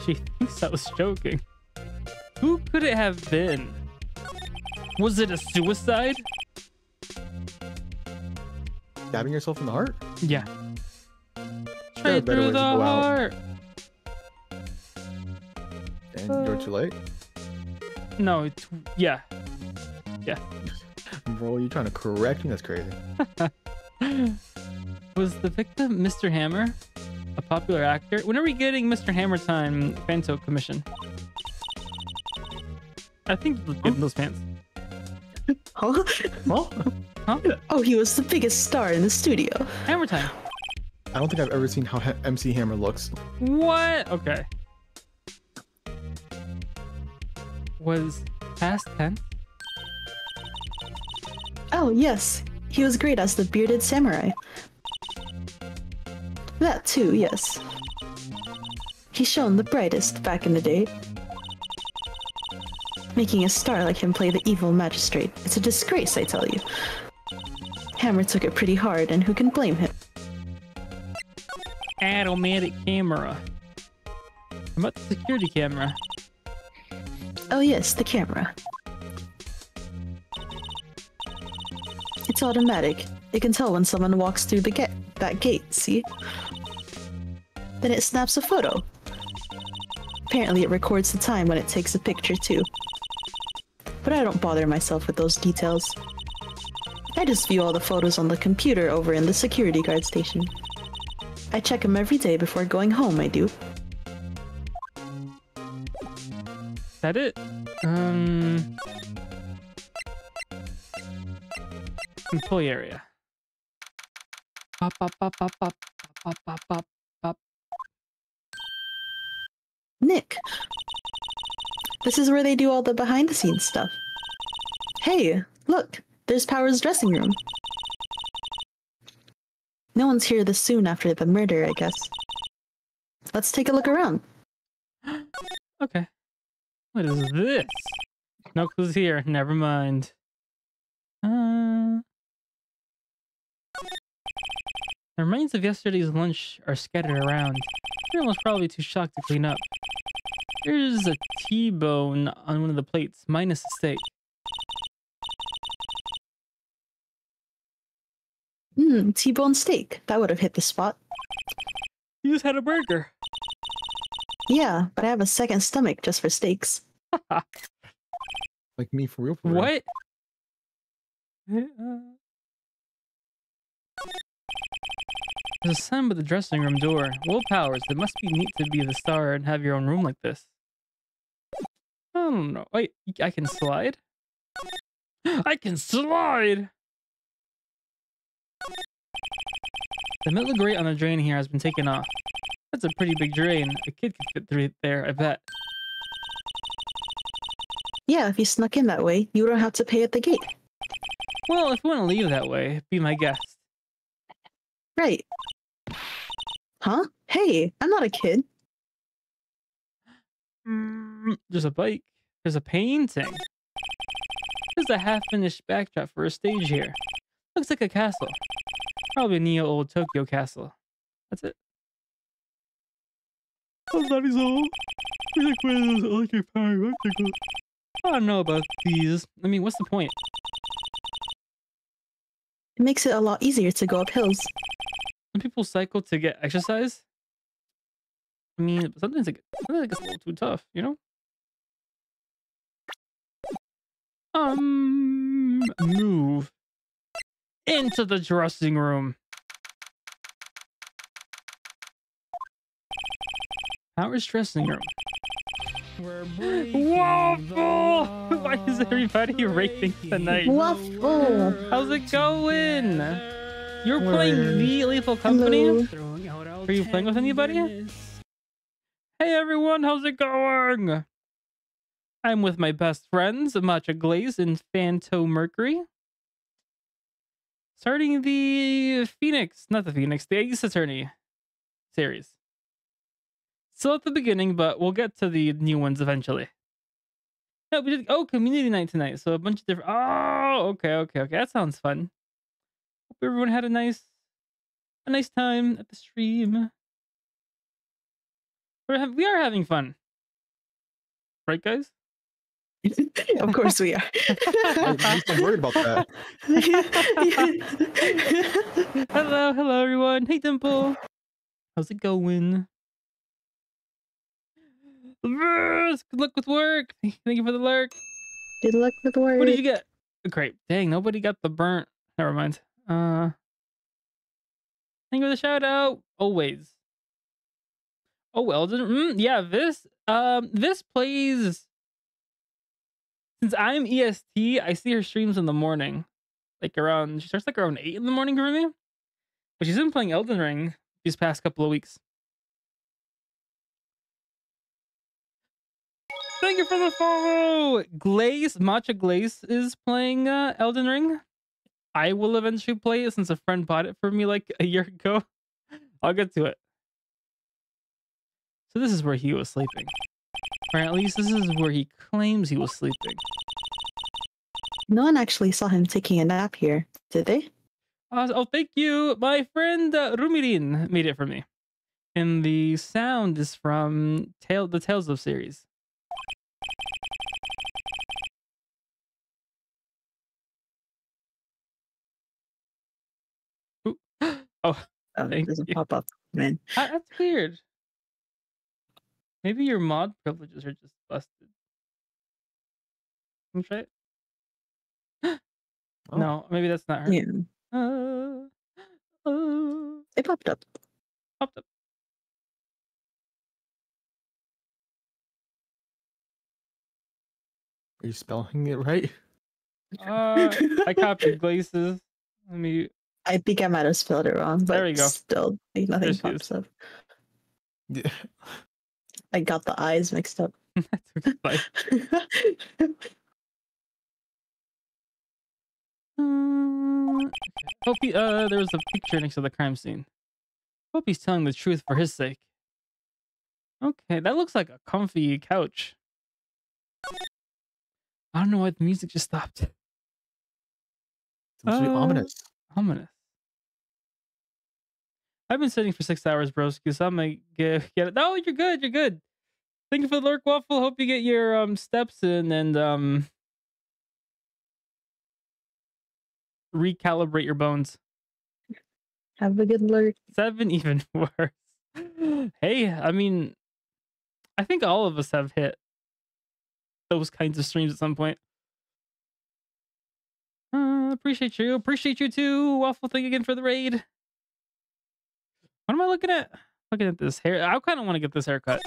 She thinks I was joking. Who could it have been? Was it a suicide? Stabbing yourself in the heart? Yeah. Straight through the heart. And uh, you're too late? No, it's, yeah. Yeah. Bro, you're trying to correct me? That's crazy. Was the victim Mister Hammer? A popular actor? When are we getting Mister Hammer time Phanto commission? I think he's getting those pants. Huh? Huh? Huh? Oh, he was the biggest star in the studio. Hammer time. I don't think I've ever seen how M C Hammer looks. What? Okay. Was past tense? Oh, yes. He was great as the bearded samurai. That too, yes. He shone the brightest back in the day. Making a star like him play the evil magistrate. It's a disgrace, I tell you. Hammer took it pretty hard, and who can blame him? Automatic camera. How about the security camera? Oh yes, the camera. It's automatic. It can tell when someone walks through the gate. That gate, see? Then it snaps a photo. Apparently it records the time when it takes a picture too. But I don't bother myself with those details. I just view all the photos on the computer over in the security guard station. I check them every day before going home, I do. Is that it? Um... Employee area. Pop, pop, pop, pop, pop, pop, pop, pop, pop. Nick, this is where they do all the behind-the-scenes stuff. Hey, look, there's Powers' dressing room. No one's here this soon after the murder, I guess. Let's take a look around. Okay. What is this? No clues here. Never mind. Uh... The remains of yesterday's lunch are scattered around. Everyone was probably too shocked to clean up. Here's a T-bone on one of the plates, minus a steak. Hmm, T-bone steak. That would have hit the spot. You just had a burger. Yeah, but I have a second stomach just for steaks. Like me for real for real. What? There's a sign by the dressing room door. Will Powers, it must be neat to be the star and have your own room like this. I don't know. Wait, I can slide? I can slide! The metal grate on the drain here has been taken off. That's a pretty big drain. A kid could fit through there, I bet. Yeah, if you snuck in that way, you don't have to pay at the gate. Well, if we want to leave that way, be my guest. Right. Huh? Hey, I'm not a kid. Mm, there's a bike. There's a painting. There's a half-finished backdrop for a stage here. Looks like a castle. Probably Neo Old Tokyo Castle. That's it. Oh, that is all. He's like, where is those electric power rectangles? I don't know about these. I mean, what's the point? It makes it a lot easier to go up hills. Some people cycle to get exercise. I mean, sometimes it, sometimes it gets a little too tough, you know? Um, move into the dressing room. Powers dressing room. Waffle! Why is everybody raping tonight? Waffle! How's it going? You're Word. Playing The Lethal Company? Hello. Are you playing with anybody? Hey everyone, how's it going? I'm with my best friends, matchaglace and phantomercury. Starting the Phoenix, not the Phoenix, the Ace Attorney series. Still at the beginning, but we'll get to the new ones eventually. No, we did, oh, community night tonight. So a bunch of different. Oh, okay, okay, okay. That sounds fun. Hope everyone had a nice, a nice time at the stream. We're, we are having fun, right, guys? Of course we are. I'm worried about that. Hello, hello, everyone. Hey, Dimple. How's it going? Good luck with work. Thank you for the lurk. Good luck with work. What did you get? Great. Dang, nobody got the burnt. Never mind. Uh, thank you for the shout out. Always. Oh well. Mm, yeah. This. Um. This plays. Since I'm E S T, I see her streams in the morning, like around. She starts like around eight in the morning for me. But she's been playing Elden Ring these past couple of weeks. Thank you for the follow! Glaze, matchaglace is playing uh, Elden Ring. I will eventually play it since a friend bought it for me like a year ago. I'll get to it. So this is where he was sleeping. Or at least this is where he claims he was sleeping. No one actually saw him taking a nap here, did they? Uh, oh, thank you! My friend uh, rumiriin made it for me. And the sound is from Tale, the Tales of series. Oh, oh it doesn't you. Pop up, man. Ah, that's weird. Maybe your mod privileges are just busted. Can you try it? Oh. No, maybe that's not her. Yeah. Uh, uh, it popped up. Popped up. Are you spelling it right? Uh, I copied Glaces. Let me. I think I might have spelled it wrong, but there we go. Still like, nothing pops up. Yeah. I got the eyes mixed up. That's um, hope he, uh, there was a picture next to the crime scene. Hope he's telling the truth for his sake. Okay, that looks like a comfy couch. I don't know why the music just stopped. It's really uh, ominous. Ominous. I've been sitting for six hours, broski, so I'm gonna get, get it. No, you're good. You're good. Thank you for the lurk, Waffle. Hope you get your um steps in and um recalibrate your bones. Have a good lurk. Seven, even worse. Hey, I mean, I think all of us have hit those kinds of streams at some point. Uh, appreciate you. Appreciate you too. Waffle thing again for the raid. What am I looking at? Looking at this hair. I kind of want to get this haircut.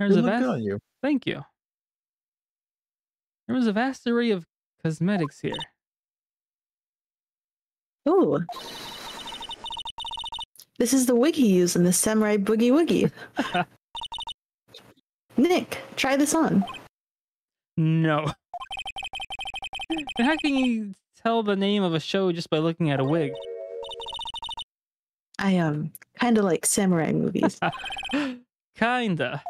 There's a vast... on you. Thank you. There was a vast array of cosmetics here. Ooh. This is the wig he used in the Samurai Boogie Woogie. Nick, try this on. No. How can you tell the name of a show just by looking at a wig? I um kinda like samurai movies. Kinda.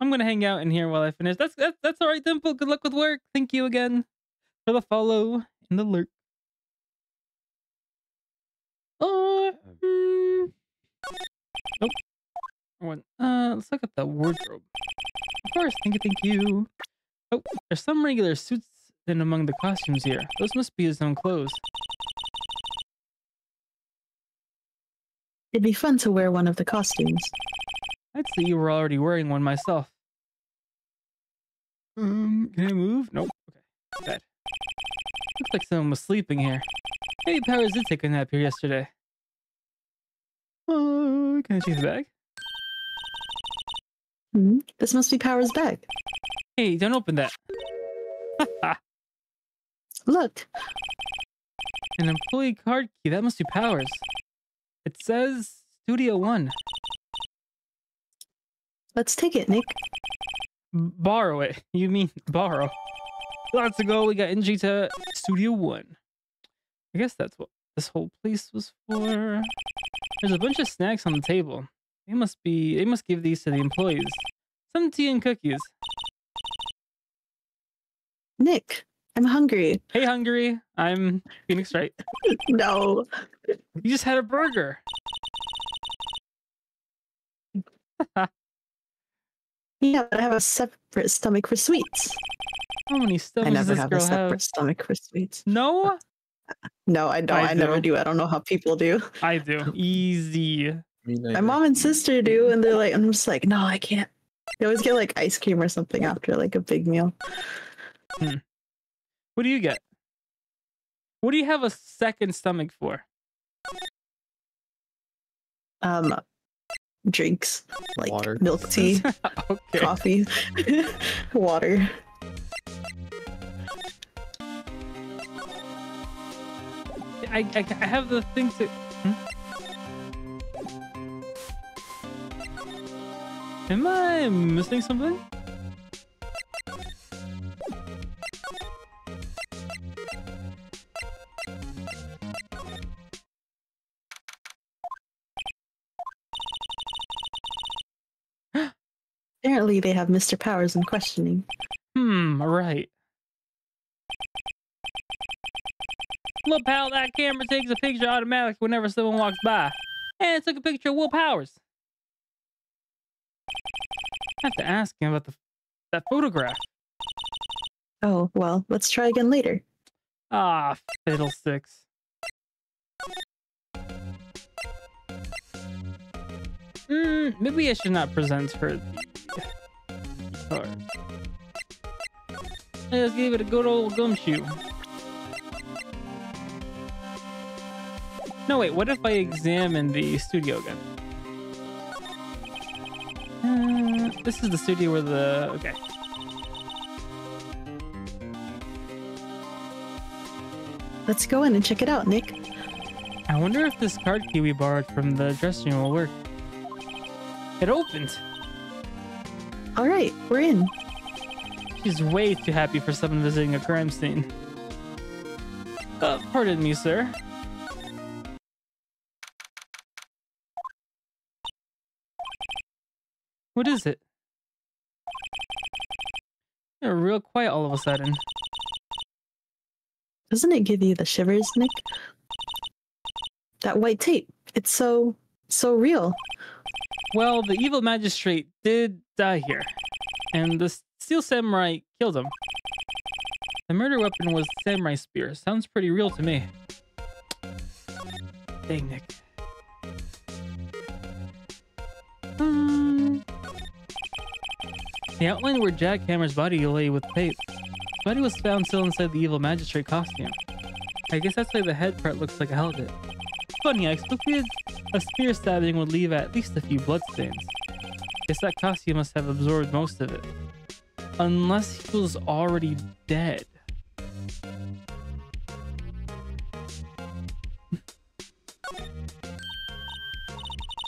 I'm gonna hang out in here while I finish. That's that's, that's all right, Dimple. Good luck with work. Thank you again for the follow and the lurk. Oh. Mm, nope. One. Uh, let's look at the wardrobe. Of course. Thank you. Thank you. Oh, there's some regular suits in among the costumes here. Those must be his own clothes. It'd be fun to wear one of the costumes. I'd say you were already wearing one myself. Um, can I move? Nope. Okay. Bad. Looks like someone was sleeping here. Hey, Powers did take a nap here yesterday. Oh, uh, can I see the bag? Hmm. This must be Powers' bag. Hey, don't open that. Look. An employee card key. That must be Powers. It says Studio One. Let's take it, Nick. Borrow it. You mean borrow. Lots ago, we got N G to Studio One. I guess that's what this whole place was for. There's a bunch of snacks on the table. They must be. They must give these to the employees. Some tea and cookies. Nick, I'm hungry. Hey, hungry. I'm Phoenix Wright. No. You just had a burger. Yeah, but I have a separate stomach for sweets. How many stomachs does this girl have? I never have a separate have? stomach for sweets. No? No, I don't. I, I do. never do. I don't know how people do. I do. Easy. My mom and sister do, and they're like, I'm just like, no, I can't. They always get like ice cream or something after like a big meal. Hmm. What do you get? What do you have a second stomach for? Um, drinks like water, milk tea, okay. Coffee, water. I, I I have the things that. Hmm? Am I missing something? Apparently they have Mister Powers in questioning. Hmm, right. Look, pal, that camera takes a picture automatically whenever someone walks by. And it took a picture of Will Powers. I have to ask him about the, that photograph. Oh, well, let's try again later. Ah, fiddlesticks. Mm, maybe I should not present her the card. I just gave it a good old gumshoe. No, wait, what if I examine the studio again? Uh, this is the studio where the... Okay. Let's go in and check it out, Nick. I wonder if this card key we borrowed from the dressing room will work. It opened. All right, we're in. She's way too happy for someone visiting a crime scene. Uh, pardon me, sir. What is it? You're real quiet all of a sudden. Doesn't it give you the shivers, Nick? That white tape. It's so, so real. Well, the evil magistrate did die here, and the steel samurai killed him. The murder weapon was samurai spear. Sounds pretty real to me. thing, Nick. Um, the outline where Jack Hammer's body lay with tape. The body was found still inside the Evil Magistrate costume. I guess that's why the head part looks like I held it. Funny, I expected a spear stabbing would leave at least a few bloodstains. Guess that costume must have absorbed most of it. Unless he was already dead.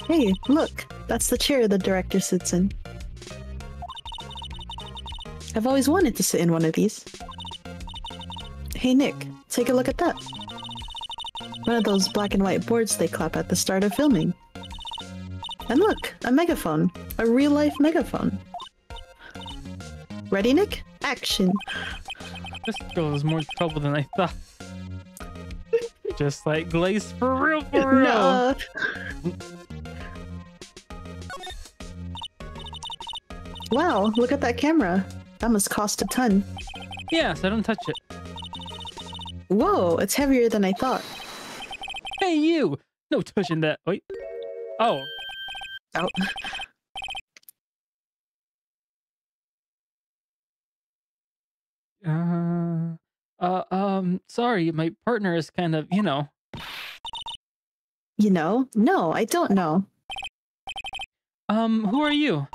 Hey, look! That's the chair the director sits in. I've always wanted to sit in one of these. Hey Nick, take a look at that. One of those black and white boards they clap at the start of filming. And look, a megaphone. A real-life megaphone. Ready, Nick? Action! This girl is more trouble than I thought. Just like Glace, for real, for real! No. Wow, look at that camera. That must cost a ton. Yeah, so don't touch it. Whoa, it's heavier than I thought. Hey, you! No touching that. Wait. Oh. Oh. Uh, uh, um, sorry, my partner is kind of, you know. You know? No, I don't know. Um, who are you?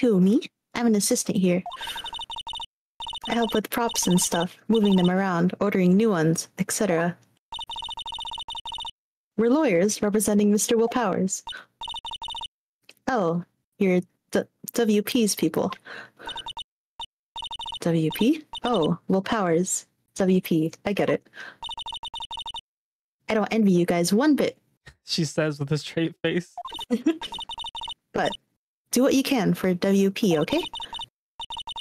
Who, me? I'm an assistant here. I help with props and stuff, moving them around, ordering new ones, et cetera. We're lawyers representing Mister Will Powers. Oh, you're the W P's people. W P? Oh, Will Powers. W P. I get it. I don't envy you guys one bit, she says with a straight face. But do what you can for W P, okay?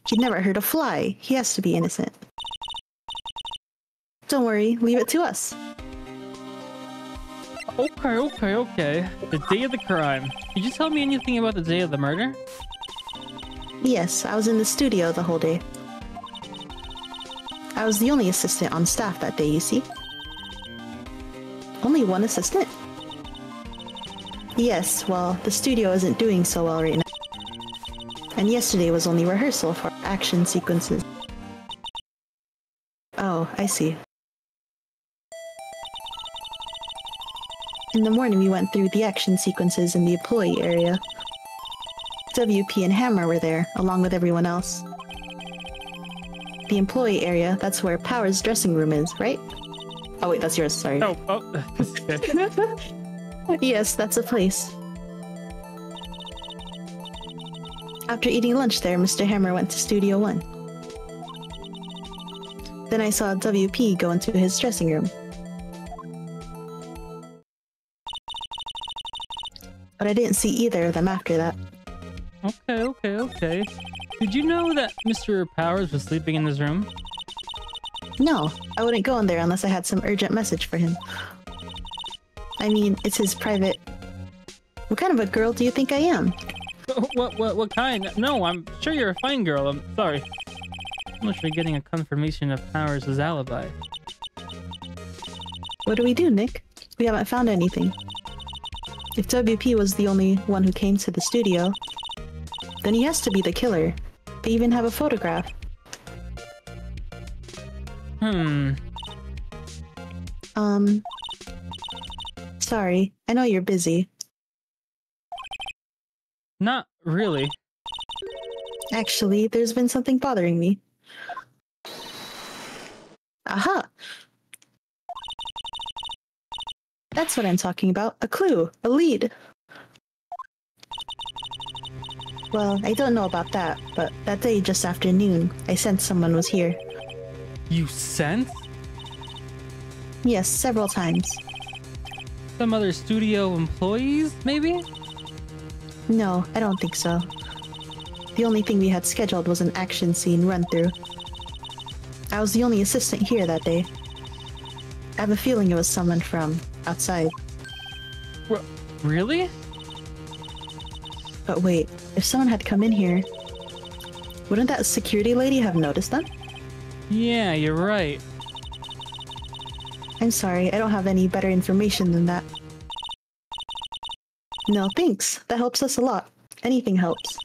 He never hurt a fly. He has to be innocent. Don't worry, leave it to us. Okay, okay, okay. The day of the crime. Did you tell me anything about the day of the murder? Yes, I was in the studio the whole day. I was the only assistant on staff that day, you see. Only one assistant? Yes, well, the studio isn't doing so well right now. And yesterday was only rehearsal for action sequences. Oh, I see. In the morning we went through the action sequences in the employee area. W P and Hammer were there, along with everyone else. The employee area, that's where Power's dressing room is, right? Oh wait, that's yours, sorry. Oh, oh. Yes, that's the place. After eating lunch there, Mister Hammer went to Studio One. Then I saw W P go into his dressing room. But I didn't see either of them after that. Okay, okay, okay. Did you know that Mister Powers was sleeping in his room? No, I wouldn't go in there unless I had some urgent message for him. I mean, it's his private... What kind of a girl do you think I am? What, what, what kind? No, I'm sure you're a fine girl. I'm sorry. I'm not sure getting a confirmation of Powers' alibi. What do we do, Nick? We haven't found anything. If W P was the only one who came to the studio, then he has to be the killer. They even have a photograph. Hmm. Um... Sorry, I know you're busy. Not really. Actually, there's been something bothering me. Aha! That's what I'm talking about. A clue. A lead. Well, I don't know about that, but that day just after noon, I sensed someone was here. You sensed? Yes, several times. Some other studio employees, maybe? No, I don't think so. The only thing we had scheduled was an action scene run-through. I was the only assistant here that day. I have a feeling it was someone from outside. R- really? But wait, if someone had come in here, wouldn't that security lady have noticed them? Yeah, you're right. I'm sorry, I don't have any better information than that. No, thanks. That helps us a lot. Anything helps.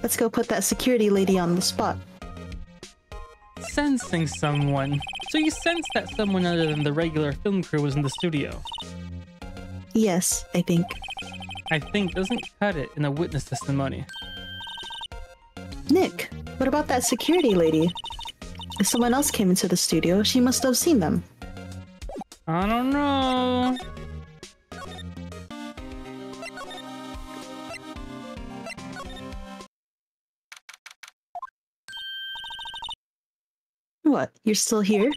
Let's go put that security lady on the spot. Sensing someone. So you sensed that someone other than the regular film crew was in the studio? Yes, I think. I think doesn't cut it in a witness testimony. Nick, what about that security lady? If someone else came into the studio, she must have seen them. I don't know. What, you're still here?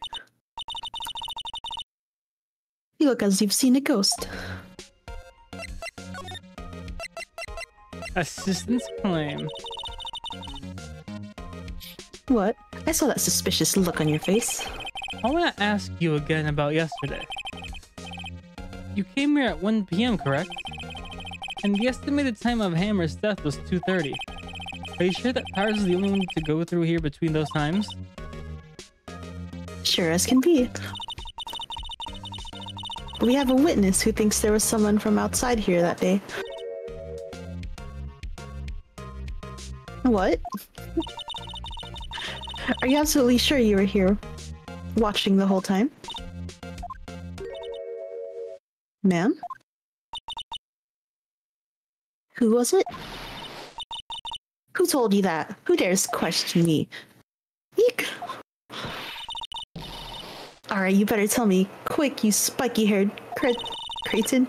You look as if you've seen a ghost. Assistance claim. What? I saw that suspicious look on your face. I want to ask you again about yesterday. You came here at one P M, correct? And the estimated time of Hammer's death was two thirty. Are you sure that Powers is the only one to go through here between those times? Sure as can be. We have a witness who thinks there was someone from outside here that day. What? Are you absolutely sure you were here watching the whole time? Ma'am? Who was it? Who told you that? Who dares question me? Eek! Alright, you better tell me quick, you spiky-haired cre cretin.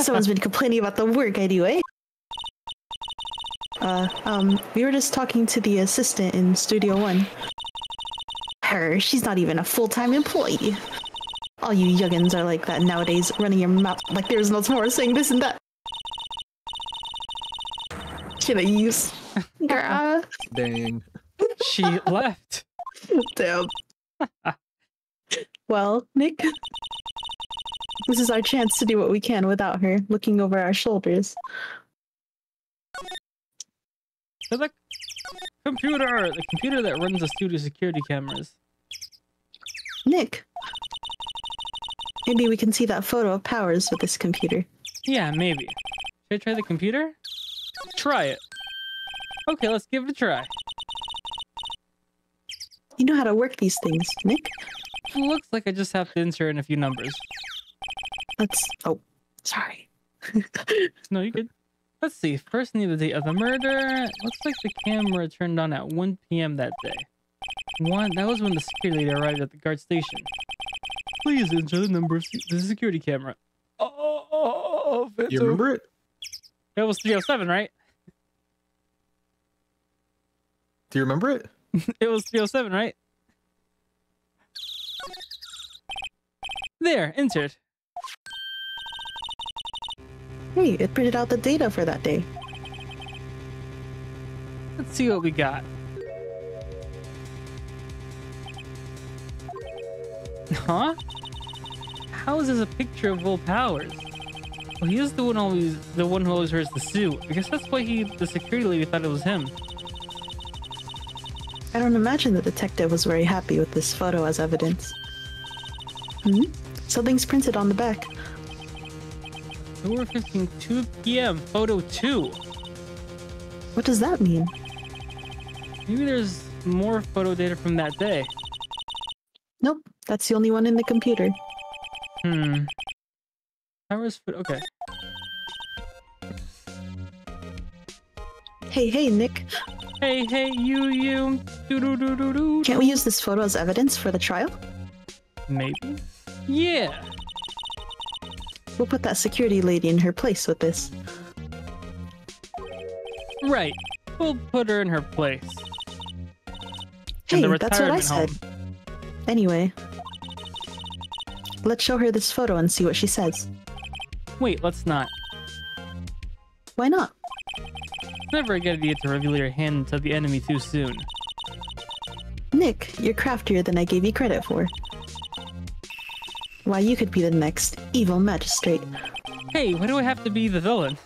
Someone's been complaining about the work I do, eh? Uh, um, we were just talking to the assistant in Studio one. Her, she's not even a full-time employee. All you youngins are like that nowadays, running your mouth like there's no tomorrow, saying this and that. Should I use? Girl. Dang. She left. Damn. Well, Nick, this is our chance to do what we can without her looking over our shoulders. So the computer, the computer that runs the studio security cameras. Nick, maybe we can see that photo of Powers with this computer. Yeah, maybe. Should I try the computer? Try it. Okay, let's give it a try. You know how to work these things, Nick. Looks like I just have to insert in a few numbers. Let's... Oh, sorry. No, you're good. Let's see. First, need the date of the murder. Looks like the camera turned on at one P M that day. One, that was when the security lady arrived at the guard station. Please enter the number of the security camera. Oh, oh, oh, oh, oh. You remember it? It was three oh seven, right? Do you remember it? It was three oh seven, right? There, entered. Hey, it printed out the data for that day. Let's see what we got. Huh? How is this a picture of Will Powers? Well, he is the one always, the one who always wears the suit. I guess that's why he, the security lady, thought it was him. I don't imagine the detective was very happy with this photo as evidence. Hmm? Something's printed on the back. two fifteen, two P M, photo two. What does that mean? Maybe there's more photo data from that day. Nope, that's the only one in the computer. Hmm. Powers photo, okay. Hey, hey, Nick. Hey, hey, you, you. Doo -doo -doo -doo -doo. Can't we use this photo as evidence for the trial? Maybe? Yeah! We'll put that security lady in her place with this. Right. We'll put her in her place. Hey, that's what I said. Home. Anyway. Let's show her this photo and see what she says. Wait, let's not. Why not? It's never a good idea to reveal your hand to the enemy too soon. Nick, you're craftier than I gave you credit for. Why, you could be the next evil magistrate. Hey, why do I have to be the villain?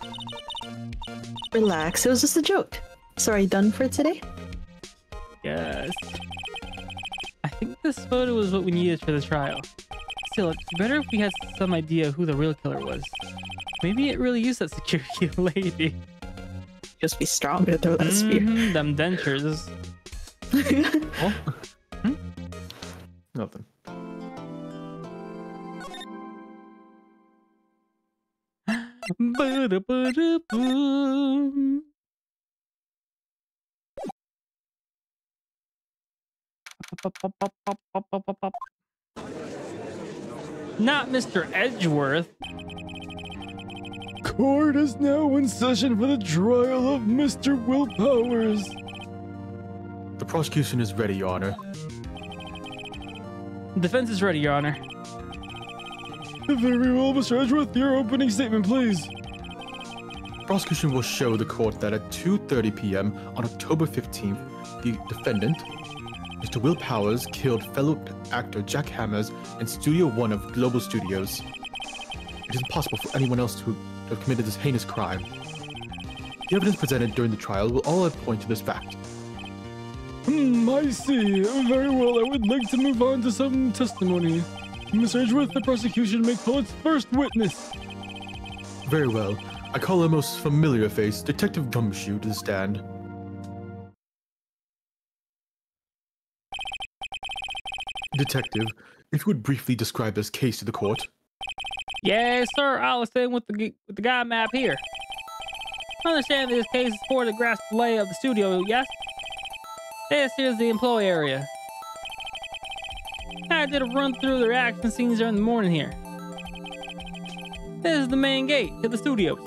Relax, it was just a joke. So are you done for today? Yes. I think this photo is what we needed for the trial. Still, it's better if we had some idea who the real killer was. Maybe it really is that security lady. Just be stronger though, that spear. Mm, them dentures. Oh. Hmm? Nothing. Ba-da-ba-da-boom. Not Mister Edgeworth. Court is now in session for the trial of Mister Will Powers. The prosecution is ready, Your Honor. Defense is ready, Your Honor. Very well, Mister Edgeworth, your opening statement, please. Prosecution will show the court that at two thirty p m on October fifteenth, the defendant, Mister Will Powers, killed fellow actor Jack Hammers in Studio One of Global Studios. It is impossible for anyone else to have committed this heinous crime. The evidence presented during the trial will all point to this fact. Hmm, I see. Very well, I would like to move on to some testimony. Mister Edgeworth, the prosecution may call its first witness. Very well. I call our most familiar face, Detective Gumshoe, to the stand. Detective, if you would briefly describe this case to the court. Yes, sir. I'll extend with the with the guide map here. I understand that this case is for the grasp lay of the studio. Yes. This is the employee area. I did a run through their action scenes during the morning here. This is the main gate to the studios.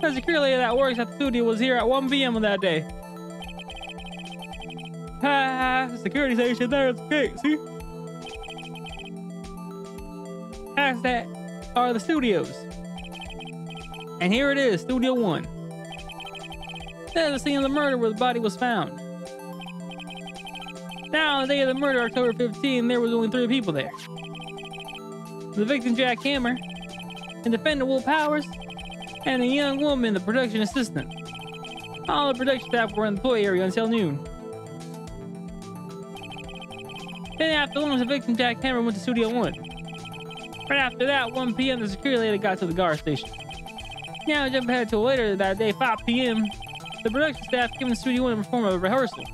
The security that works at the studio was here at one p m on that day. Ah, security station there at the gate, see? Past that are the studios. And here it is, Studio One. There's the scene of the murder where the body was found. Now, on the day of the murder, October fifteenth, there was only three people there. The victim, Jack Hammer, the defendant, Will Powers, and a young woman, the production assistant. All the production staff were in the employee area until noon. Then after lunch, the victim, Jack Hammer, went to Studio One. Right after that, one p m, the security lady got to the guard station. Now, jump ahead to later that day, five p m, the production staff came to Studio One to perform a rehearsal.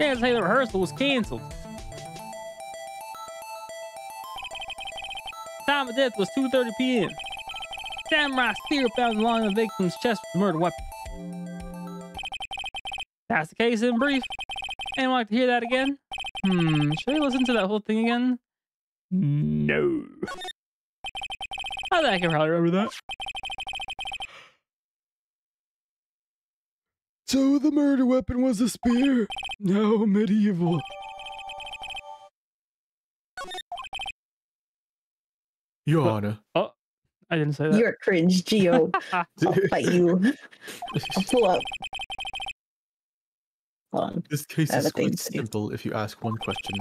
They had to say the rehearsal was canceled. Time of death was two thirty p m Samurai spear found along the victim's chest with a murder weapon. That's the case in brief. Anyone like to hear that again? Hmm, should I listen to that whole thing again? No. I think I can probably remember that. So the murder weapon was a spear. Now medieval. Your well, Honor. Oh, I didn't say that. You're cringe, Geo. I'll fight you. I'll pull up. On. This case is quite simple if you ask one question.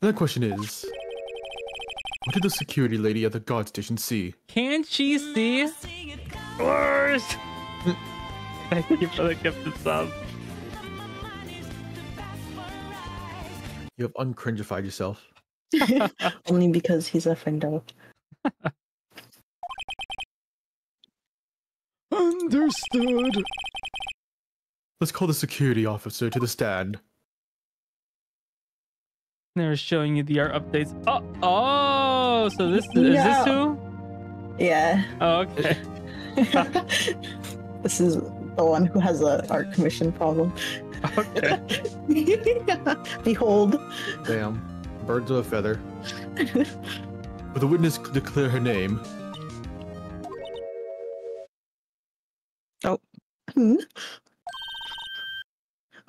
That question is, what did the security lady at the guard station see? Can she see? Worse! Thank you for the gift of sub. You have uncringified yourself. Only because he's a friendo. Understood. Let's call the security officer to the stand. They're showing you the art updates. Oh, oh, so this is, no. Is this who? Yeah. Oh, okay. This is the one who has a art commission problem. Okay. Behold. Damn. Birds of a feather. Will the witness declare her name? Oh. Hmm.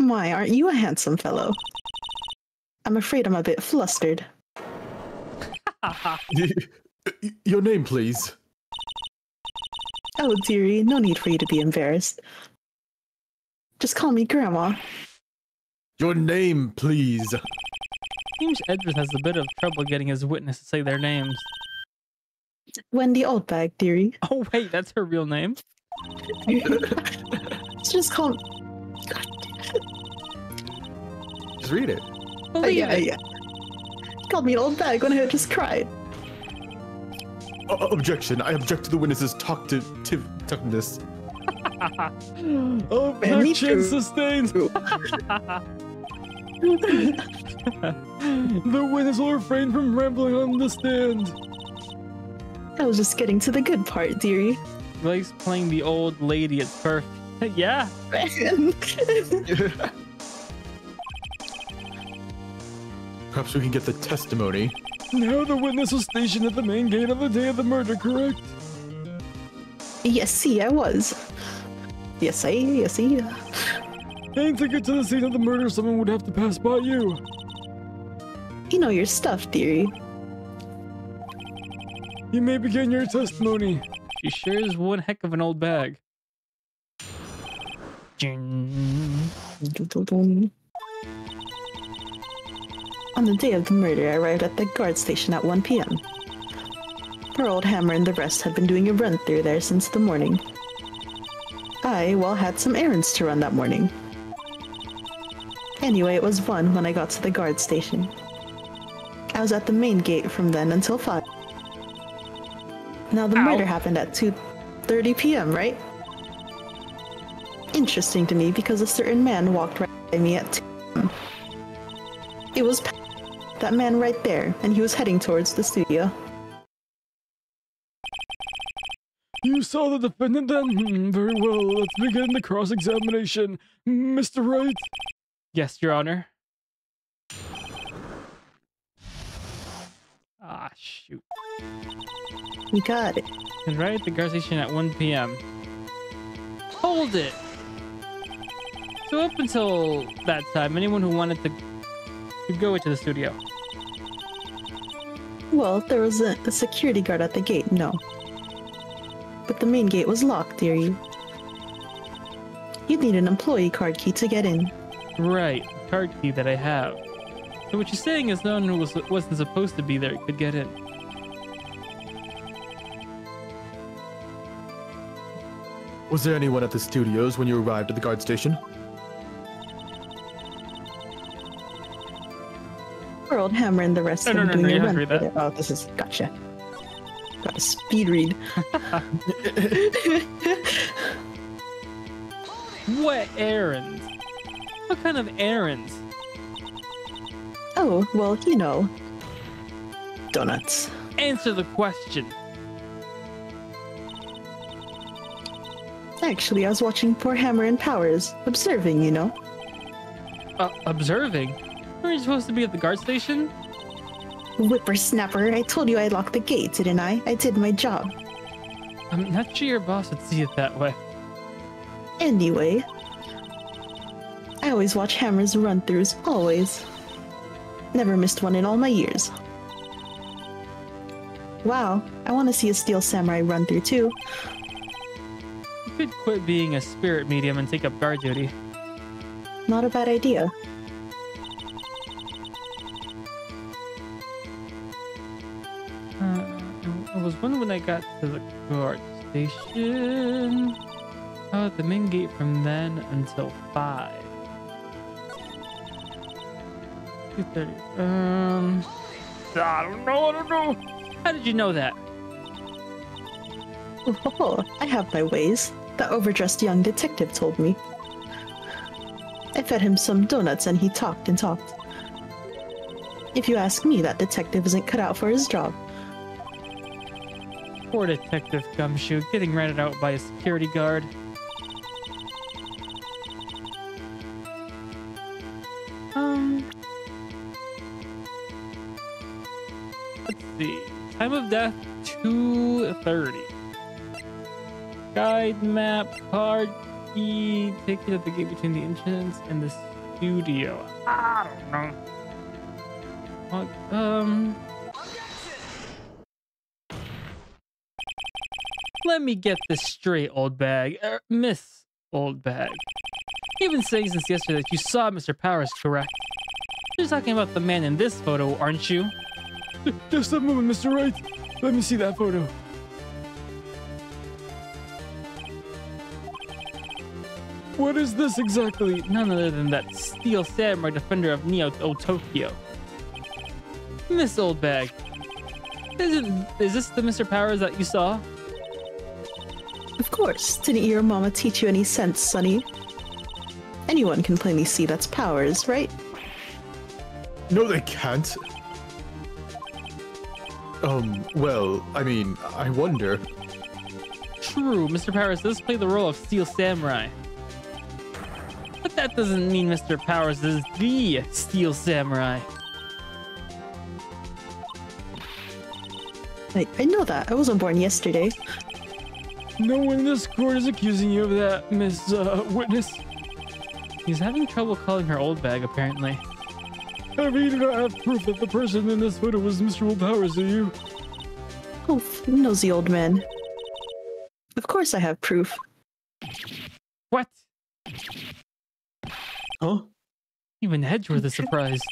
My, aren't you a handsome fellow? I'm afraid I'm a bit flustered. Your name, please. Oh, dearie, no need for you to be embarrassed. Just call me Grandma. Your name, please. Seems Edward has a bit of trouble getting his witness to say their names. Wendy Oldbag, dearie. Oh, wait, that's her real name? Just call... God. just read it. Believe uh, yeah, it. Yeah. She called me an old bag when I just cried. Uh, objection! I object to the witness's talkativeness. Oh, man, me too. Sustained. The witness will refrain from rambling on the stand. I was just getting to the good part, dearie. Likes playing the old lady at first. Yeah. Perhaps we can get the testimony. Now the witness was stationed at the main gate of the day of the murder, correct? Yes, see, I was. Yes, I, yes, see. And to get to the scene of the murder, someone would have to pass by you. You know your stuff, dearie. You may begin your testimony. She sure is one heck of an old bag. On the day of the murder, I arrived at the guard station at one P M Poor old Hammer and the rest had been doing a run through there since the morning. I, well, had some errands to run that morning. Anyway, it was one when I got to the guard station. I was at the main gate from then until five. Now the Ow. murder happened at two thirty P M, right? Interesting to me because a certain man walked right by me at two P M It was that man right there, and he was heading towards the studio. You saw the defendant then? Mm, very well, let's begin the cross-examination. Mister Wright? Yes, Your Honor. Ah, shoot. You got it. And right at the guard station at one P M Hold it! So up until that time, anyone who wanted to, to go into the studio? Well, there was a, a security guard at the gate, no. But the main gate was locked, dearie. You'd need an employee card key to get in. Right, card key that I have. So what you're saying is no one who was, wasn't supposed to be there could get in. Was there anyone at the studios when you arrived at the guard station? World Hammer and the rest no, of no, no, no, you have to read that. Oh, this is... Gotcha. Got a speed read. What errands? What kind of errands? Oh, well, you know. Donuts. Answer the question. Actually, I was watching poor Hammer and Powers. Observing, you know. Uh, observing? Were you supposed to be at the guard station? Whippersnapper, I told you I locked the gate, didn't I? I did my job. I'm not sure your boss would see it that way. Anyway. I always watch Hammer's run-throughs, always. Never missed one in all my years. Wow, I want to see a Steel Samurai run-through too. You could quit being a spirit medium and take up guard duty. Not a bad idea. Uh, it was one when I got to the guard station. Oh, at the main gate from then until five. two thirty. Um, I don't know, I don't know. How did you know that? Oh, I have my ways. That overdressed young detective told me. I fed him some donuts and he talked and talked. If you ask me, that detective isn't cut out for his job. Poor Detective Gumshoe, getting ratted out by a security guard. Um... Let's see. Time of death, two thirty. Guide map, card key, ticket at the gate between the entrance and the studio. I don't know. What, um... Let me get this straight, old bag. Er, Miss Old Bag. You've been saying since yesterday that you saw Mister Powers, correct? You're talking about the man in this photo, aren't you? Just a moment, Mister Wright. Let me see that photo. What is this exactly? None other than that Steel Samurai, defender of Neo Old Tokyo. Miss Oldbag, isn't is this the Mister Powers that you saw? Of course. Didn't your mama teach you any sense, Sonny? Anyone can plainly see that's Powers, right? No, they can't. Um, well, I mean, I wonder. True, Mister Powers does play the role of Steel Samurai. But that doesn't mean Mister Powers is the Steel Samurai. I, I know that. I wasn't born yesterday. No one in this court is accusing you of that, Miss Uh, Witness. He's having trouble calling her Oldbag, apparently. I mean, you do not have proof that the person in this photo was Mister Will Powers, do you? Oh, nosy old man. Of course I have proof. What? Huh? Even Edgeworth is surprised.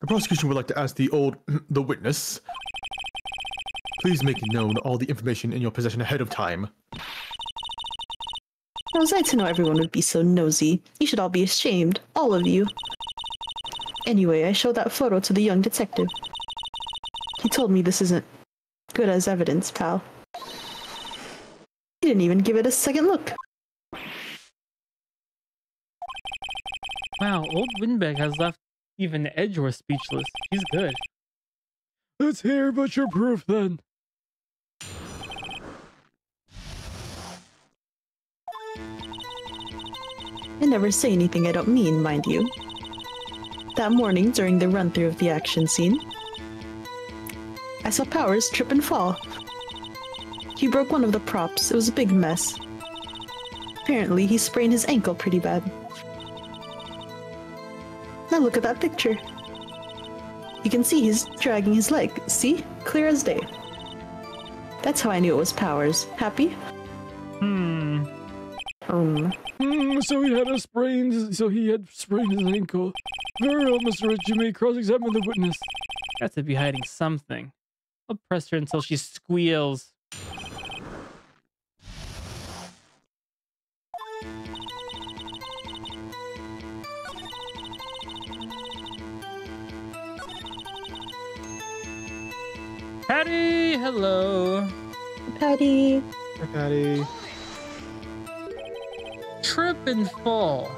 The prosecution would like to ask the old... the witness. Please make known all the information in your possession ahead of time. How was I to know everyone would be so nosy? You should all be ashamed. All of you. Anyway, I showed that photo to the young detective. He told me this isn't good as evidence, pal. He didn't even give it a second look. Wow, old Windbag has left even Edgeworth speechless. He's good. Let's hear about your proof, then. I never say anything I don't mean, mind you. That morning, during the run-through of the action scene, I saw Powers trip and fall. He broke one of the props. It was a big mess. Apparently, he sprained his ankle pretty bad. Now look at that picture. You can see he's dragging his leg. See? Clear as day. That's how I knew it was Powers. Happy? Hmm. Um. Mm, so he had a sprain. So he had sprained his ankle. Very well, Mister Rich, you may cross-examine the witness. Got to be hiding something. I'll press her until she squeals. Patty, hello. Patty. Hi, Patty. Trip and fall.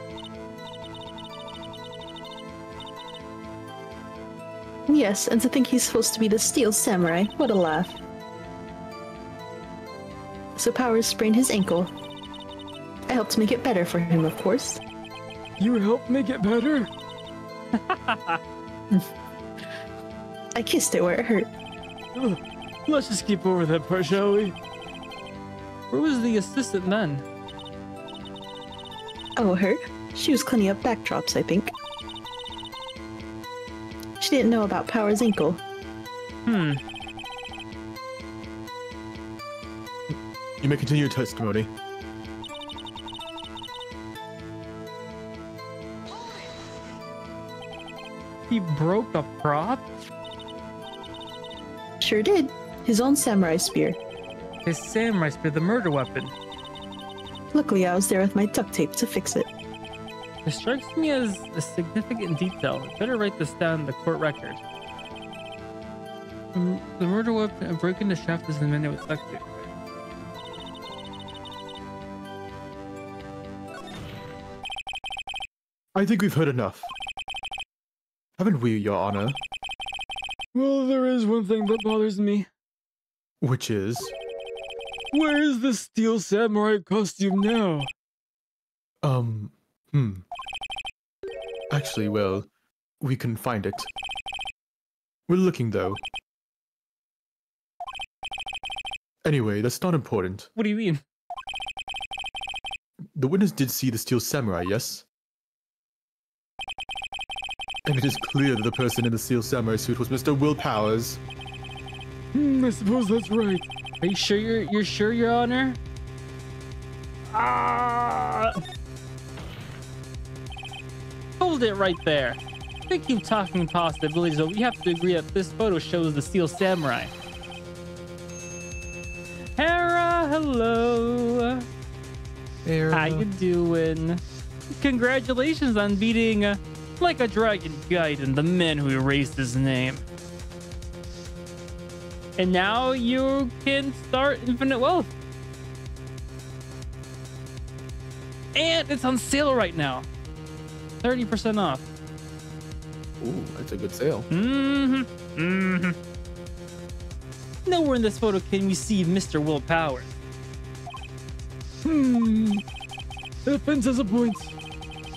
Yes, and to think he's supposed to be the Steel Samurai. What a laugh. So Powers sprained his ankle. I helped make it better for him, of course. You helped make it better? I kissed it where it hurt. Ugh. Let's just skip over that part, shall we? Where was the assistant then? Oh, her? She was cleaning up backdrops, I think. She didn't know about Powers' ankle. Hmm. You may continue your testimony. He broke a prop? Sure did. His own samurai spear. His samurai spear, the murder weapon. Luckily, I was there with my duct tape to fix it. It strikes me as a significant detail. I better write this down in the court record. Um, the murder weapon and breaking the shaft is in the minute with duct tape. I think we've heard enough. Haven't we, Your Honor? Well, there is one thing that bothers me. Which is? Where is the Steel Samurai costume now? Um... Hmm. Actually, well, we can find it. We're looking, though. Anyway, that's not important. What do you mean? The witness did see the Steel Samurai, yes? And it is clear that the person in the Steel Samurai suit was Mister Will Powers. Hmm, I suppose that's right. Are you sure you're, you're sure, Your Honor? Ah! Hold it right there. They keep talking possibilities, but we have to agree that this photo shows the Steel Samurai. Hera, hello. Arrow. How you doing? Congratulations on beating uh, Like a Dragon Gaiden, the man who erased his name. And now you can start Infinite Wealth. And it's on sale right now. thirty percent off. Ooh, that's a good sale. Mm-hmm. Mm-hmm. Nowhere in this photo can you see Mister Will Powers. Hmm. That fence has a point.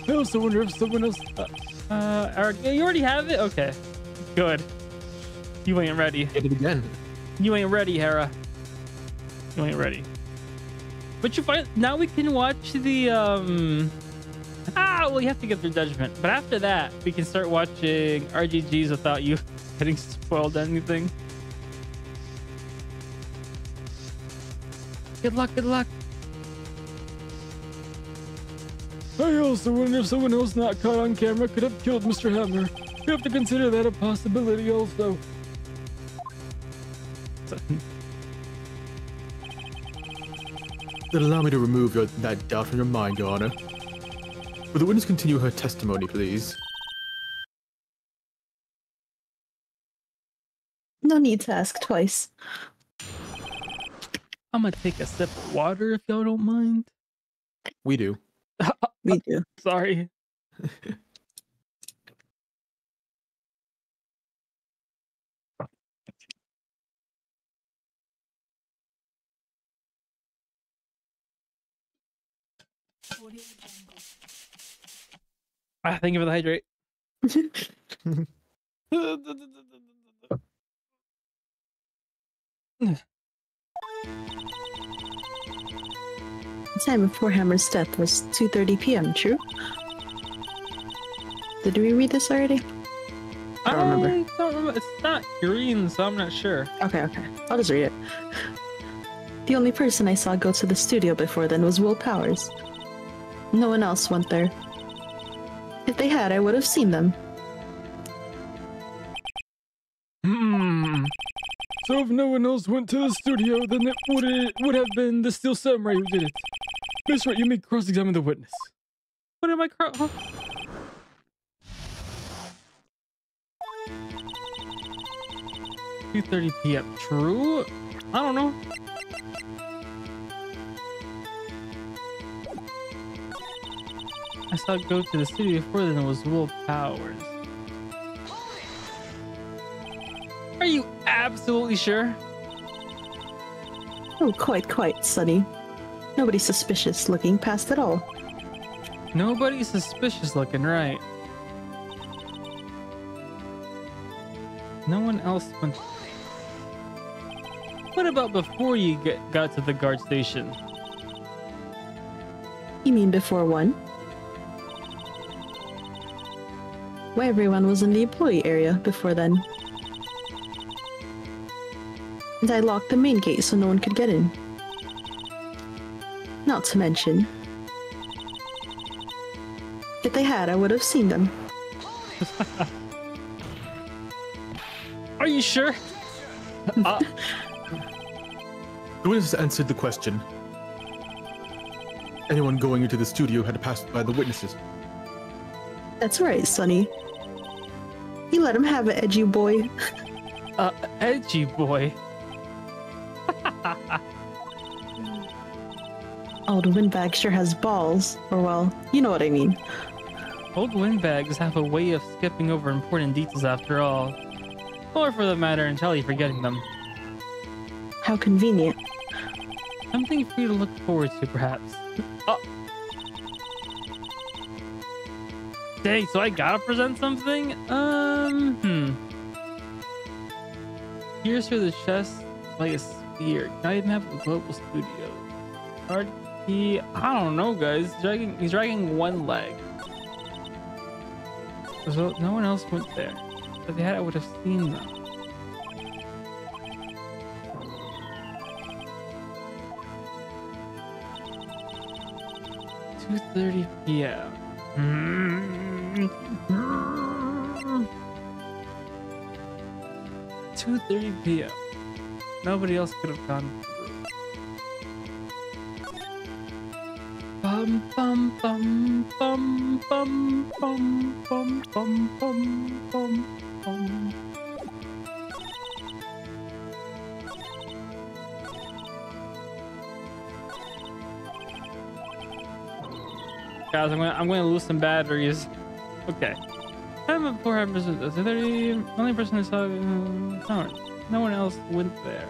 I also wonder if someone else... Uh, uh, are, you already have it? Okay. Good. You ain't ready. Get it again. You ain't ready, Hera. You ain't ready. But you find... Now we can watch the... Um, ah, well, you have to get through Judgment. But after that, we can start watching R G Gs without you getting spoiled anything. Good luck, good luck. I also wonder if someone else not caught on camera could have killed Mister Hammer. You have to consider that a possibility also. Then allow me to remove your, that doubt from your mind, Your Honor. Will the witness continue her testimony, please? No need to ask twice. I'm gonna take a sip of water if y'all don't mind. We do. We do. Sorry. Ah, thank you for the hydrate. The time of poor Hammer's death was two thirty p m, true? Did we read this already? I don't I remember. Don't remember. It's not green, so I'm not sure. Okay, okay. I'll just read it. The only person I saw go to the studio before then was Will Powers. No one else went there. If they had, I would have seen them. Hmm. So if no one else went to the studio, then it would, it would have been the Steel Samurai who did it. Miss Wright, you may cross-examine the witness. What am I cross- huh? two thirty p m True? I don't know. I saw it go to the city before then it was Will Powers. Are you absolutely sure? Oh, quite, quite, Sonny. Nobody suspicious looking past at all. Nobody suspicious looking, right? No one else went. What about before you get, got to the guard station? You mean before one? Why everyone was in the employee area before then. And I locked the main gate so no one could get in. Not to mention, if they had, I would have seen them. Are you sure? uh. The witness answered the question. Anyone going into the studio had passed by the witnesses. That's right, Sonny. You let him have it, edgy boy. uh, edgy boy? Old Windbag sure has balls. Or, well, you know what I mean. Old Windbags have a way of skipping over important details after all. Or, for the matter, entirely forgetting them. How convenient. Something for you to look forward to, perhaps. Oh! Dang, so I gotta present something? Um, hmm. Here's for the chest, like a spear. Guide map of Global Studios. Hard key. I don't know, guys. Dragging, he's dragging one leg. So no one else went there. If they had, I would have seen them. two thirty p m two thirty p m Nobody else could have gone through. bum bum bum bum bum bum bum bum bum bum. Guys, I'm gonna I'm gonna lose some batteries. Okay. I'm at four hundred percent. Is there the only person I saw? No, no one else went there.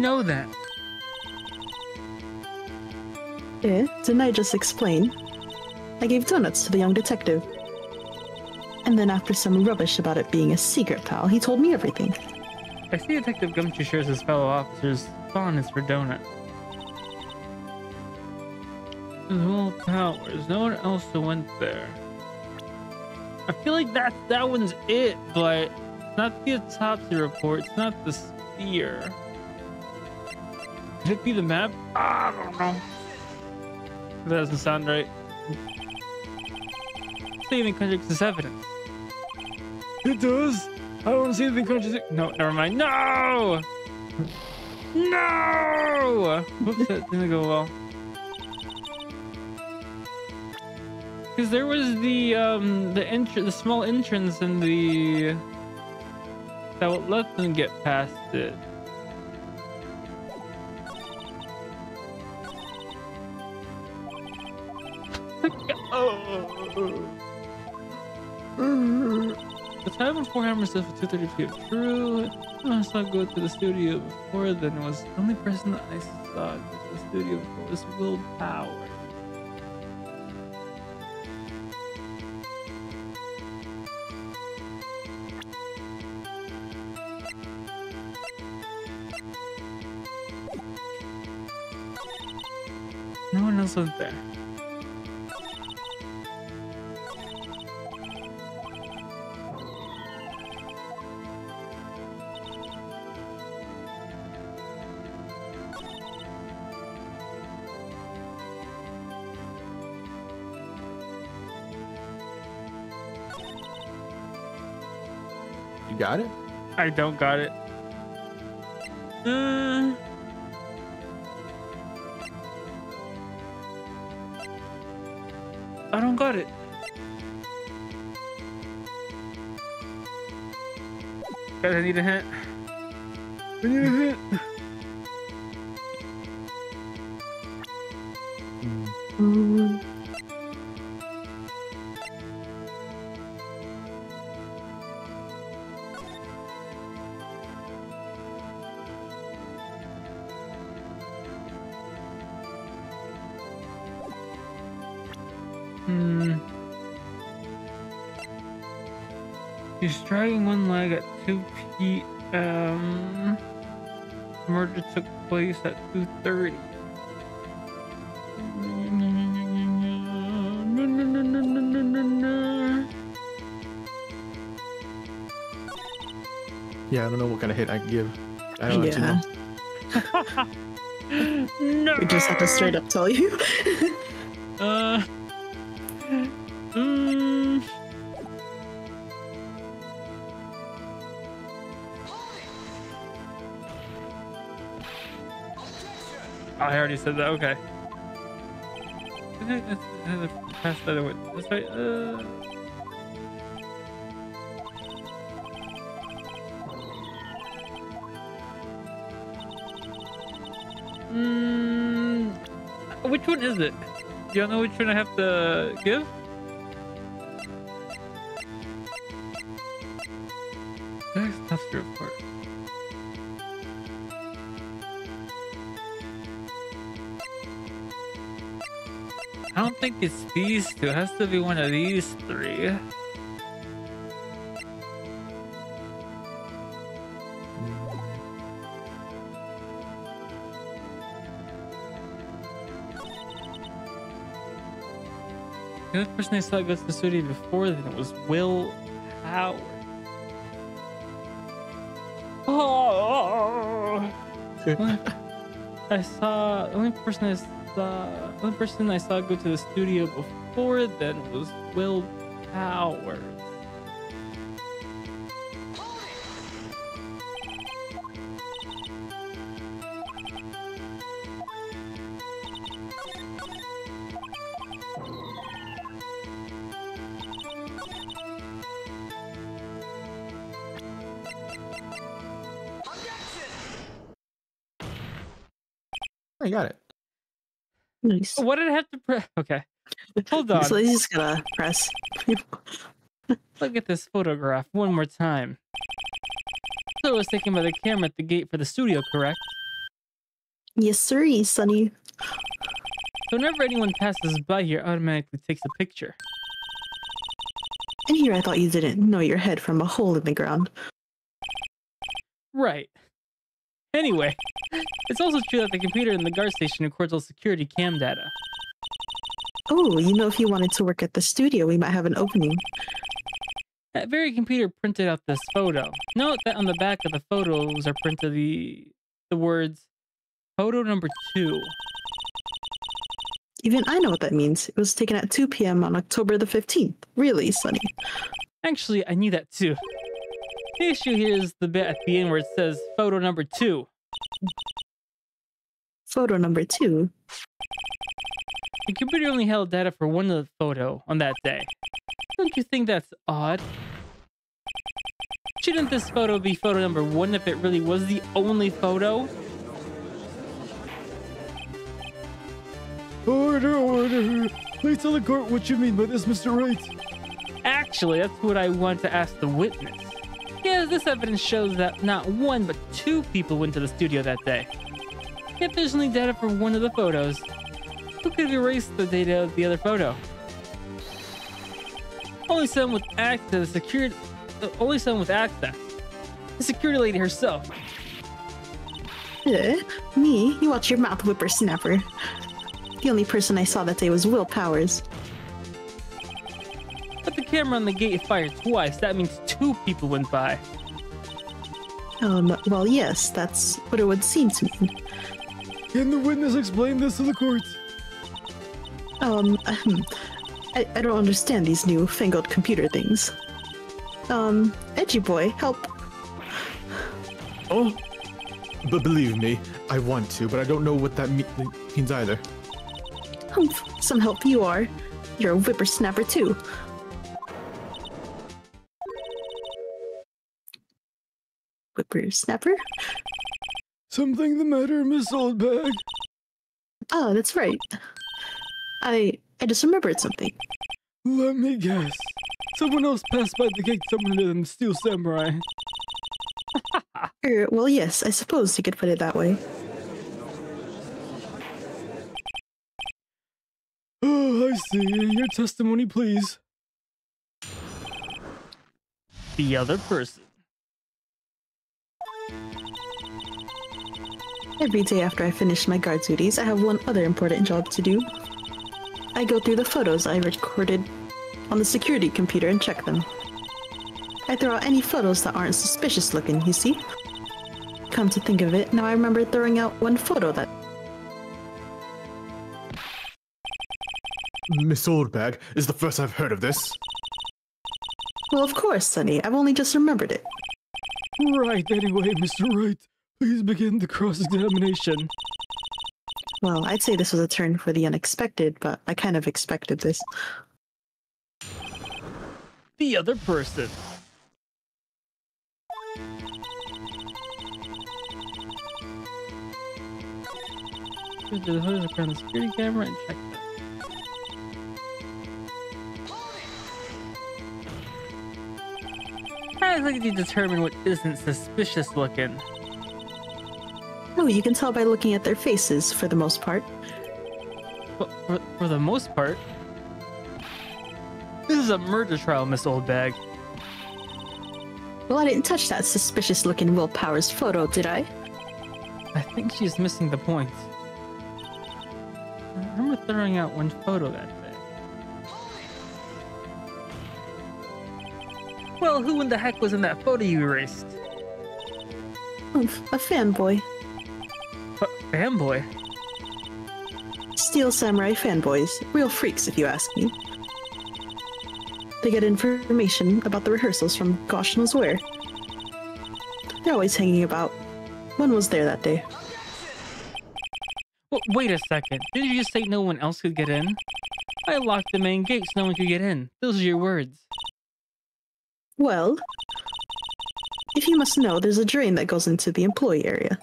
Know that. Yeah, didn't I just explain? I gave donuts to the young detective. And then after some rubbish about it being a secret pal, he told me everything. I see Detective Gumshoe shares his fellow officers' fondness for donuts. Will Powers, no one else went there. I feel like that that one's it, but it's not the autopsy report, it's not the spear. Could it be the map? I don't know. That doesn't sound right. It even contradicts this evidence. It does. I don't see anything contradicting. No, never mind. No! No! Whoops, that didn't go well. Because there was the um the entr the small entrance in the that would let them get past it. The time of four hammer stuff at two thirty p m True. I saw go to the studio before then was the only person that I saw go to the studio before was Will Powers. No one else was there. Got it? I don't got it. Uh... I don't got it. Guys, I need a hint. I need a hint. Mm. She's dragging one leg at two p m Murder took place at two thirty. Yeah, I don't know what kind of hit I can give. I don't yeah. know. No. We just have to straight up tell you. uh. Mm. I already said that. Okay. Past that I went this way. Uh... Mm. Which one is it? Do y'all know which one I have to give? That's a tough report. I don't think it's these two. It has to be one of these three. The only person I saw go to the studio before then was Will Howard. Oh. I saw the only person I saw, the only person I saw go to the studio before then was Will Powers. I got it. Nice. What did I have to press? Okay. Hold on. So he's just gonna press. Look at this photograph one more time. So it was taken by the camera at the gate for the studio, correct? Yes, sir, Sonny. So whenever anyone passes by here, automatically takes a picture. And here I thought you didn't know your head from a hole in the ground. Right. Anyway, it's also true that the computer in the guard station records all security cam data. Oh, you know, if you wanted to work at the studio, we might have an opening. That very computer printed out this photo. Note that on the back of the photos are printed the, the words, photo number two. Even I know what that means. It was taken at two p m on October the fifteenth. Really, Sonny. Actually, I knew that too. The issue here is the bit at the end where it says photo number two. Photo number two? The computer only held data for one of the photo on that day. Don't you think that's odd? Shouldn't this photo be photo number one if it really was the only photo? Order, order. Please tell the court what you mean by this, Mister Wright. Actually, that's what I want to ask the witness. Yeah, this evidence shows that not one, but two people went to the studio that day. Yet there's only data for one of the photos. Who could have erased the data of the other photo? Only someone with access to the security... Uh, only someone with access. The security lady herself. Uh, me? You watch your mouth, whippersnapper. The only person I saw that day was Will Powers. But the camera on the gate fired twice. That means two people went by. Um, well, yes, that's what it would seem to me. Can the witness explain this to the court? Um, I, I don't understand these new fangled computer things. Um, edgy boy, help. Oh, but believe me, I want to, but I don't know what that me means either. Humph, some help you are. You're a whippersnapper too. Whippersnapper? Something the matter, Miss Oldbag? Oh, that's right. I I just remembered something. Let me guess. Someone else passed by the gate someone in the Steel Samurai. er, well, yes, I suppose you could put it that way. Oh, I see. Your testimony, please. The other person. Every day after I finish my guard duties, I have one other important job to do. I go through the photos I recorded on the security computer and check them. I throw out any photos that aren't suspicious looking, you see? Come to think of it, now I remember throwing out one photo that... Miss Oldbag is the first I've heard of this. Well, of course, Sonny. I've only just remembered it. Right, anyway, Mister Wright. Please begin the cross-examination. Well, I'd say this was a turn for the unexpected, but I kind of expected this. The other person. Do the hood on the security camera and check that. I'd like to determine what isn't suspicious looking. Oh, you can tell by looking at their faces, for the most part. For, for the most part? This is a murder trial, Miss Oldbag. Well, I didn't touch that suspicious-looking Will Powers photo, did I? I think she's missing the point. I remember throwing out one photo that day. Well, who in the heck was in that photo you erased? Oomph, a fanboy. A fanboy? Steel Samurai fanboys. Real freaks, if you ask me. They get information about the rehearsals from gosh knows where. They're always hanging about. One was there that day. Well, wait a second. Did you just say no one else could get in? I locked the main gate so no one could get in. Those are your words. Well, if you must know, there's a drain that goes into the employee area.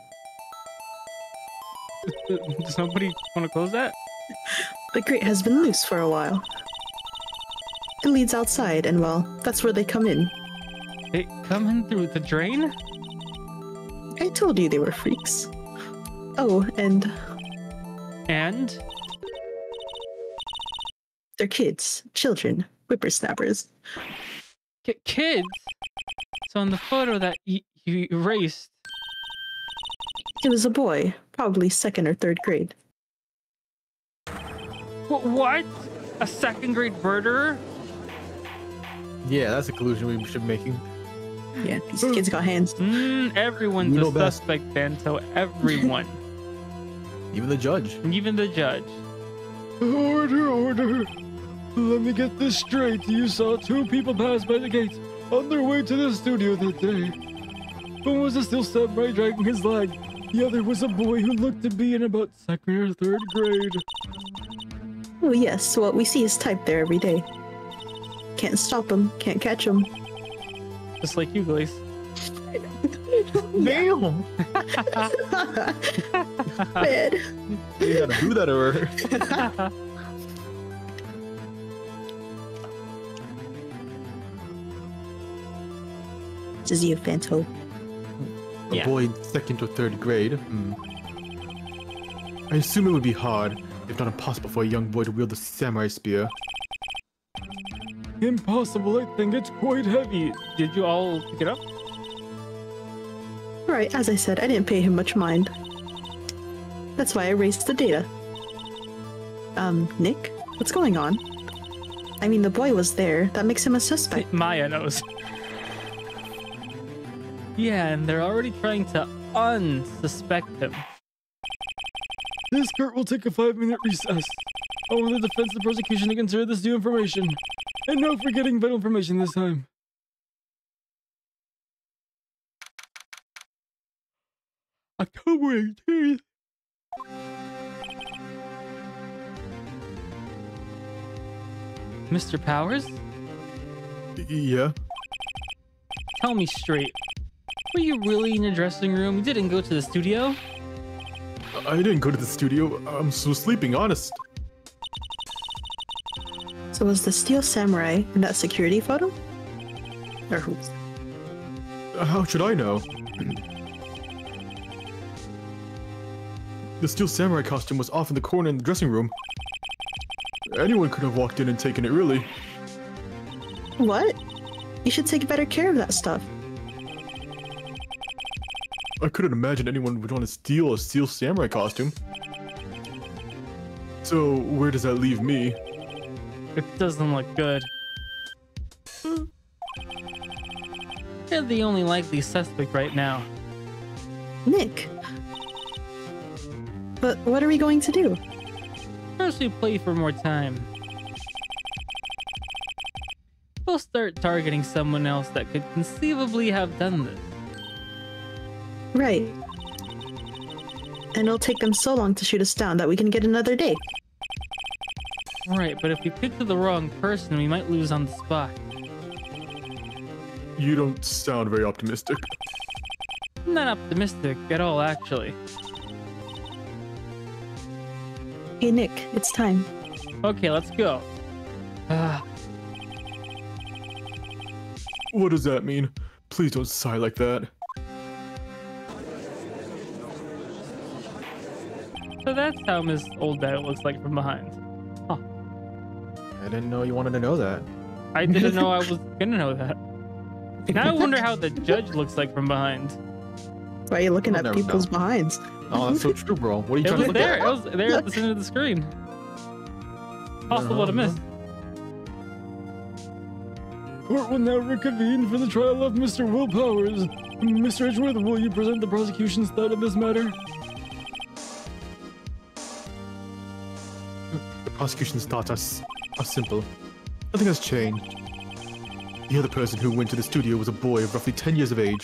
Does nobody want to close that? The grate has been loose for a while. It leads outside, and well, that's where they come in. They come in through the drain? I told you they were freaks. Oh, and... And? They're kids. Children. Whippersnappers. K kids? So in the photo that you erased... It was a boy. Probably second or third grade. What? What? A second grade murderer? Yeah, that's a collusion we should be making. Yeah, these kids got hands. Mm, everyone's you know a best. suspect, Banto. Everyone. Even the judge. Even the judge. Order, order. Let me get this straight. You saw two people pass by the gates on their way to the studio that day. One was a Steel Samurai dragging his leg. The other was a boy who looked to be in about second or third grade. Oh yes, what we see is typed there every day. Can't stop him, can't catch him. Just like you, Glace. Damn! Bad. You gotta do that over her. This is you, Phanto. A yeah. boy in second or third grade. Mm. I assume it would be hard, if not impossible, for a young boy to wield the samurai spear. Impossible, I think it's quite heavy. Did you all pick it up? Right, as I said, I didn't pay him much mind. That's why I erased the data. Um, Nick? What's going on? I mean, the boy was there. That makes him a suspect. Maya knows. Yeah, and they're already trying to unsuspect him. This court will take a five-minute recess. I want the defense and prosecution to consider this new information. And no forgetting vital information this time. October eighteenth. Mister Powers? Yeah? Tell me straight. Were you really in the dressing room? You didn't go to the studio? I didn't go to the studio. I'm so sleeping, honest. So was the Steel Samurai in that security photo? Or who's that? How should I know? The Steel Samurai costume was off in the corner in the dressing room. Anyone could have walked in and taken it, really. What? You should take better care of that stuff. I couldn't imagine anyone would want to steal a Steel Samurai costume. So, where does that leave me? It doesn't look good. You're the only likely suspect right now. Nick! But what are we going to do? First we play for more time. We'll start targeting someone else that could conceivably have done this. Right. And it'll take them so long to shoot us down that we can get another day. Right, but if we pick the wrong person, we might lose on the spot. You don't sound very optimistic. Not optimistic at all, actually. Hey, Nick, it's time. Okay, let's go. Uh. What does that mean? Please don't sigh like that. So that's how Miss Oldbag looks like from behind. Huh. I didn't know you wanted to know that. I didn't know I was gonna know that. Now I wonder how the judge looks like from behind. Why are you looking I'll at people's know. behinds? Oh, that's so true, bro. What are you it trying to look there. at? It was there. It was there at the center of the screen. Possible to miss. Court will now reconvene for the trial of Mister Will Powers. Mister Edgeworth, will you present the prosecution's side of this matter? The prosecution's thoughts are, are simple. Nothing has changed. The other person who went to the studio was a boy of roughly ten years of age.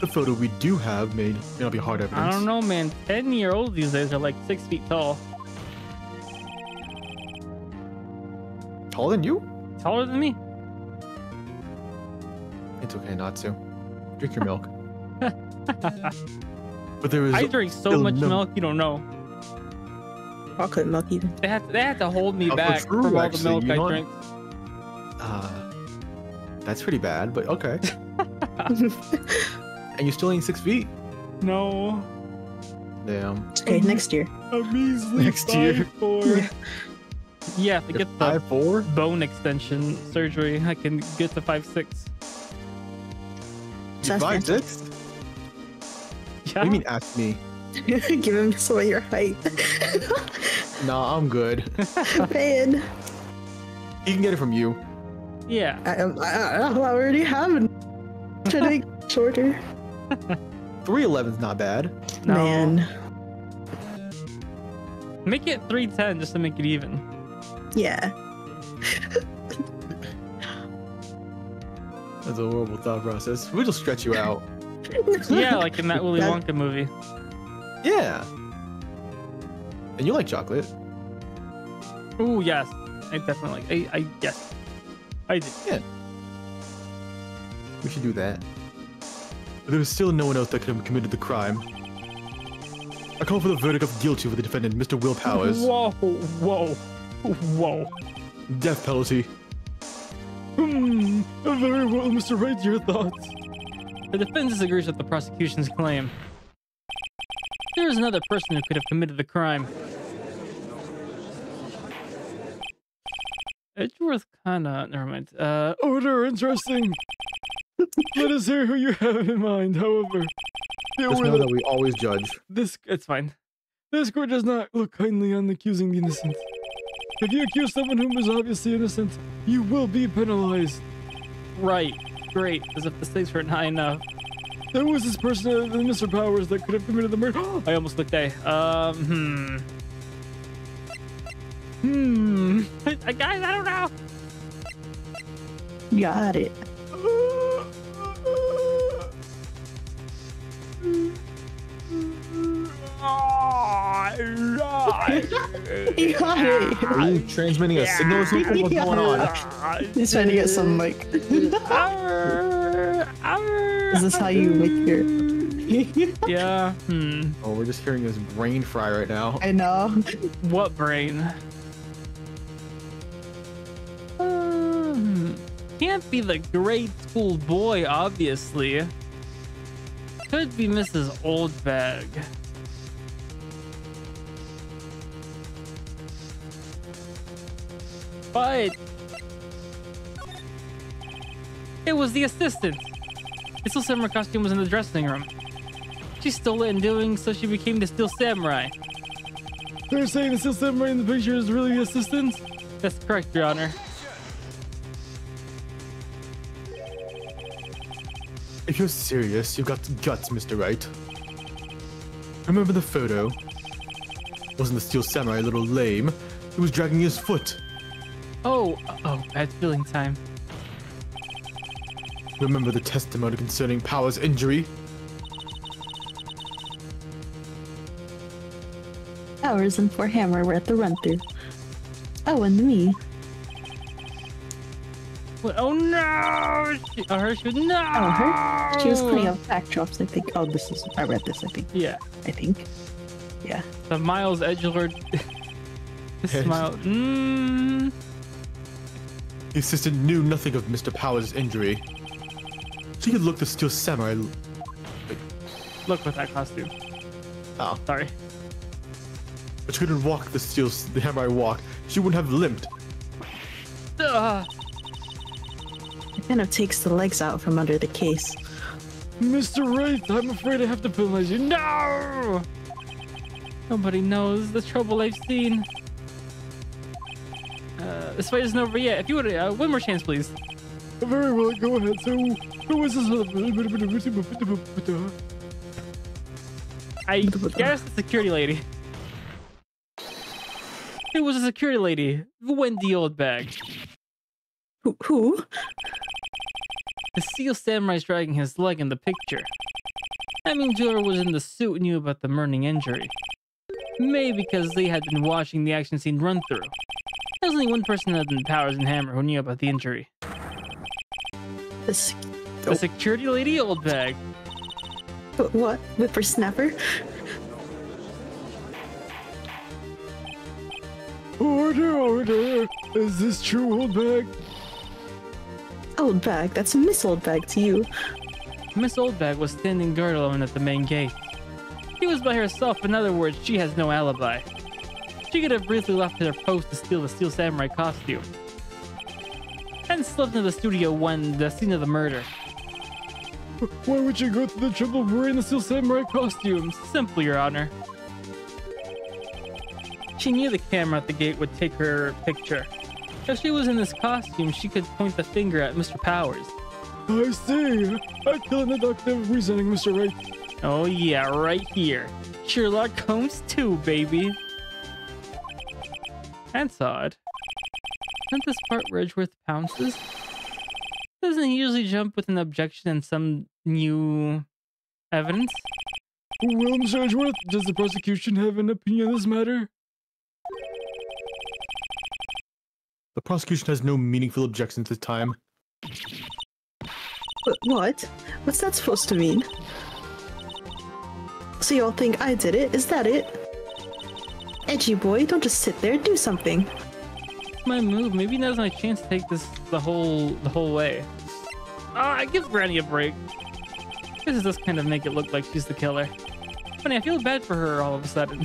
The photo we do have may not be hard evidence. I don't know, man. ten-year-olds these days are like six feet tall. Taller than you? Taller than me? It's okay not to. Drink your milk. But there is I drink so much no milk, you don't know. I couldn't milk either. They had, they had to hold me uh, back true, from all actually, the milk I not... drink. Uh, that's pretty bad, but okay. And you still ain't six feet. No. Damn. It's okay, next year. A measly next five year. Four. Yeah. Yeah, if I get the five four bone extension surgery, I can get to five six. You five six? Yeah. What do you mean ask me? Give him some of your height. Nah, I'm good. Man. He can get it from you. Yeah. I, I, I already have it. Should I get shorter? three eleven's not bad. No. Man. Make it three ten just to make it even. Yeah. That's a horrible thought process. We'll just stretch you out. Yeah, like in that Willy Wonka movie. Yeah. And you like chocolate. Oh, yes. I definitely like it. I, I yes. I do. Yeah. We should do that. But there was still no one else that could have committed the crime. I call for the verdict of guilty for the defendant, Mister Will Powers. Whoa, whoa. Whoa. Death penalty. Hmm. Very well, Mister Wright, your thoughts? The defense disagrees with the prosecution's claim. There is another person who could have committed the crime. Edgeworth kinda... Never mind. Uh, order, interesting. Let us hear who you have in mind, however. Just know that we always judge. This... It's fine. This court does not look kindly on accusing the innocent. If you accuse someone whom is obviously innocent, you will be penalized. Right. Great. As if the stakes weren't high enough. There was this person, uh, Mister Powers, that could have committed the murder. I almost looked at. Um, hmm. Hmm. I, guys, I don't know. Got it. Are you transmitting a signal or something? What's going on? He's trying to get some like. Is this how you make your? Yeah. Hmm. Oh, we're just hearing this brain fry right now. I know. What brain? Um, can't be the grade school boy, obviously. Could be Missus Oldbag. But it was the assistant. The Steel Samurai costume was in the dressing room. She stole it in doing so she became the Steel Samurai. They're saying the Steel Samurai in the picture is really the assistant? That's correct, Your Honor. If you're serious, you've got guts, Mister Wright. Remember the photo? Wasn't the Steel Samurai a little lame? He was dragging his foot. Oh, oh, bad feeling time. Remember the testimony concerning Power's injury? Powers and poor Hammer were at the run-through. Oh, and me. What? Oh no! She, oh, her? She was no! Oh, her? She was cleaning up backdrops, I think. Oh, this is. I read this, I think. Yeah. I think. Yeah. The Miles Edgelord. This smile. Mmm. The assistant knew nothing of Mister Powers' injury. She could look the Steel Samurai. Wait. Look with that costume. Oh. Sorry. But she couldn't walk the Steel the Samurai walk. She wouldn't have limped. Uh. It kind of takes the legs out from under the case. Mister Wright, I'm afraid I have to penalize you. No! Nobody knows the trouble I've seen. Uh, this fight isn't over yet. If you would, uh, one more chance, please. Very well, go ahead, so I guess the security lady. It was a security lady, Wendy Oldbag. Who? Who? The Steel Samurai's dragging his leg in the picture. I mean, Jura was in the suit and knew about the burning injury. Maybe because they had been watching the action scene run through. There was only one person other than Powers and Hammer who knew about the injury. The, sec the oh. security lady Oldbag. But what? Whippersnapper? Order, order! Is this true, Oldbag? Oldbag, that's Miss Oldbag to you. Miss Oldbag was standing guard alone at the main gate. She was by herself, in other words, she has no alibi. She could have briefly left her post to steal the Steel Samurai costume, and slipped into the studio when the scene of the murder. Why would you go to the trouble of wearing the Steel Samurai costume? Simple, Your Honor. She knew the camera at the gate would take her picture. If she was in this costume, she could point the finger at Mister Powers. I see. I feel an inductive reasoning, Mister Wright. Oh yeah, right here. Sherlock Holmes too, baby. That's odd. Isn't this part where Edgeworth pounces? Doesn't he usually jump with an objection and some new evidence? Well, Mister Edgeworth, does the prosecution have an opinion on this matter? The prosecution has no meaningful objections this time. What? What's that supposed to mean? So y'all think I did it? Is that it? Edgy boy, don't just sit there, do something. My move. Maybe now's my chance to take this the whole the whole way. Ah, I give Granny a break. This is just kind of make it look like she's the killer. Funny, I feel bad for her all of a sudden.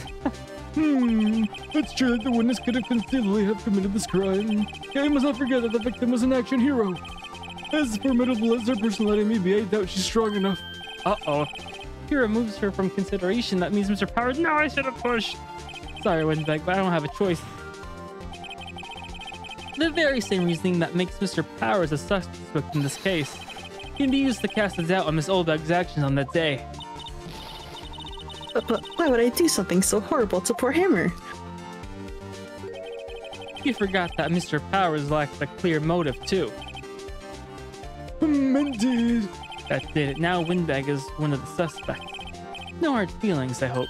Hmm, it's true that the witness could have conceivably have committed this crime. I must not forget that the victim was an action hero. As formidable as her personality may be, I doubt she's strong enough. Uh-oh. He removes her from consideration. That means Mister Powers. No, I should have pushed. Sorry, Windbag, but I don't have a choice. The very same reasoning that makes Mister Powers a suspect in this case can be used to cast a doubt on Miss Oldbag's actions on that day. But, but why would I do something so horrible to poor Hammer? You forgot that Mister Powers lacked a clear motive too. Indeed. That did it. Now Windbag is one of the suspects. No hard feelings, I hope.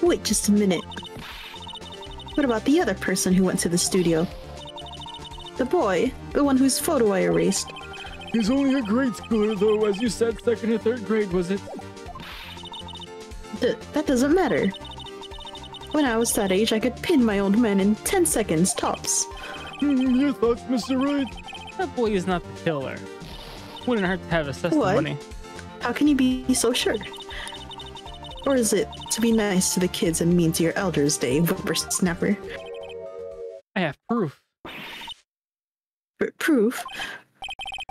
Wait just a minute. What about the other person who went to the studio? The boy, the one whose photo I erased. He's only a grade schooler, though, as you said, second or third grade, was it? D- that doesn't matter. When I was that age, I could pin my old man in ten seconds, tops. Mm, your thoughts, Mister Wright? That boy is not the killer. Wouldn't hurt to have a testimony. What? How can you be so sure? Or is it to be nice to the kids and mean to your elders day, whippersnapper? I have proof. P proof?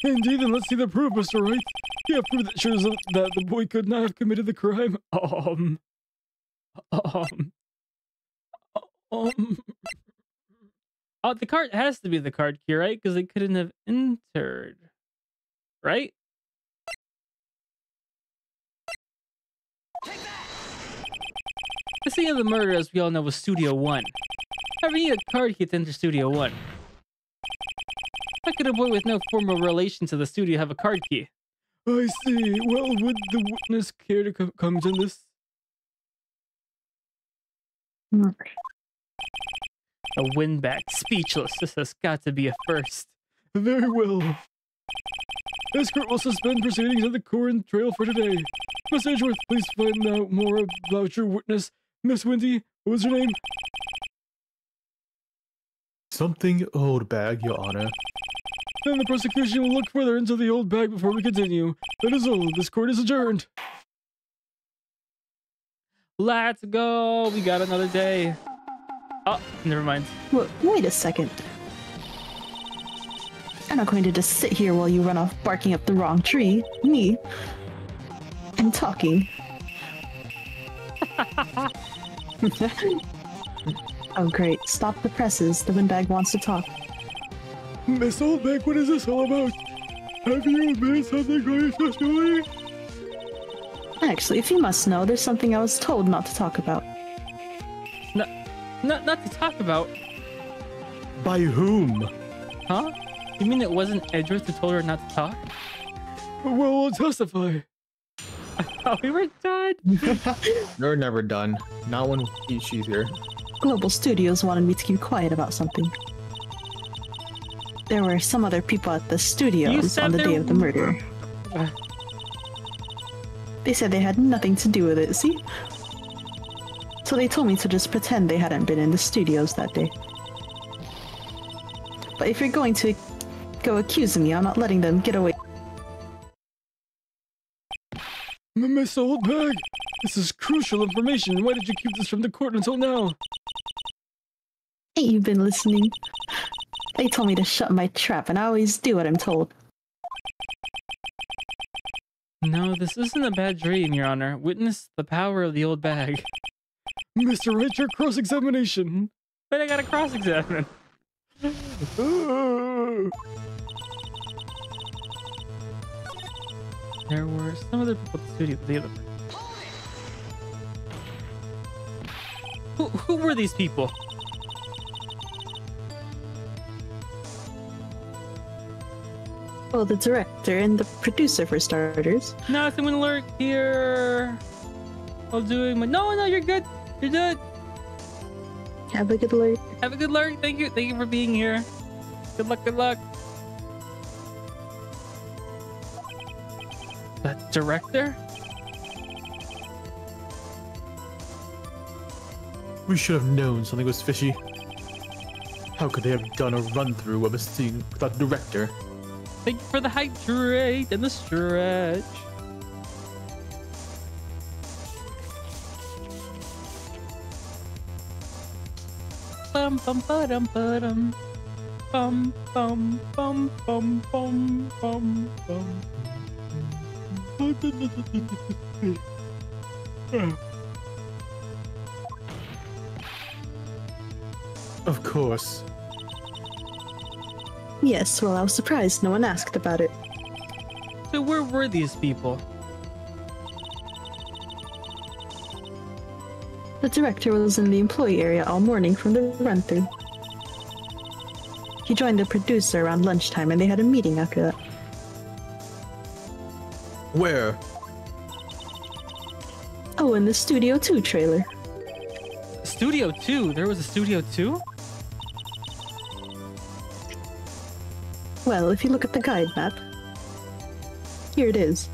Indeed, and let's see the proof, Mister Wright. You have proof that shows that the boy could not have committed the crime. Um. Um. Um. Oh, the card has to be the card key, right? Because they couldn't have entered. Right? The scene of the murder, as we all know, was Studio one. However, you need a card key to enter Studio one. How could a boy with no formal relation to the studio have a card key? I see. Well, would the witness care to com come to this? Mm. A windbag, speechless. This has got to be a first. Very well. This court will suspend proceedings at the Corin Trail for today. Miss Edgeworth, please find out more about your witness. Miss Wendy, what was her name? Something Oldbag, Your Honor. Then the prosecution will look further into the Oldbag before we continue. That is all. This court is adjourned. Let's go. We got another day. Oh, never mind. Wait, wait a second. I'm not going to just sit here while you run off barking up the wrong tree. Me. And talking. Oh, great. Stop the presses. The windbag wants to talk. Miss Oldbag, what is this all about? Have you missed something gracious to me? Actually, if you must know, there's something I was told not to talk about. No, not, not to talk about? By whom? Huh? You mean it wasn't Edgeworth who told her not to talk? Well, I'll testify. I thought we were done. We're never done. Not when she's here. Global Studios wanted me to keep quiet about something. There were some other people at the studios on the day of the murder. They said they had nothing to do with it, see? So they told me to just pretend they hadn't been in the studios that day. But if you're going to go accusing me, I'm not letting them get away. Miss Oldbag, this is crucial information. Why did you keep this from the court until now? Hey, you've been listening. They told me to shut my trap, and I always do what I'm told. No, this isn't a bad dream, Your Honor. Witness the power of the old bag. Mister Richard, cross-examination. But I gotta cross-examine. There were some other people at the studio, but they looked... Who, who were these people? Well, the director and the producer, for starters. No, someone lurk here. I'll do my... No, no, you're good. You're good. Have a good lurk. Have a good lurk. Thank you. Thank you for being here. Good luck. Good luck. The director? We should have known something was fishy. How could they have done a run-through of a scene without the director? Thank you for the hydrate and the stretch. Bum bum ba-dum ba-dum. Bum bum bum bum bum bum bum. Of course. Yes, well, I was surprised no one asked about it. So where were these people? The director was in the employee area all morning from the run-through. He joined the producer around lunchtime, and they had a meeting after that. Where? Oh, in the Studio two trailer. Studio two? There was a Studio two? Well, if you look at the guide map, here it is.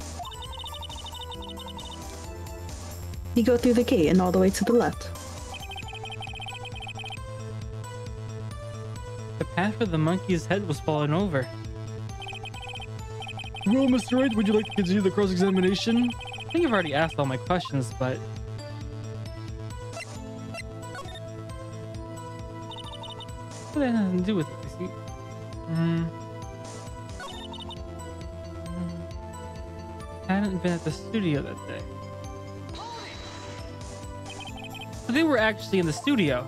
You go through the gate and all the way to the left. The path of the monkey's head was fallen over. Well, Mister Wright, would you like to continue the cross-examination? I think I've already asked all my questions, but... What did I have to do with this? Hmm... I hadn't been at the studio that day. So they were actually in the studio.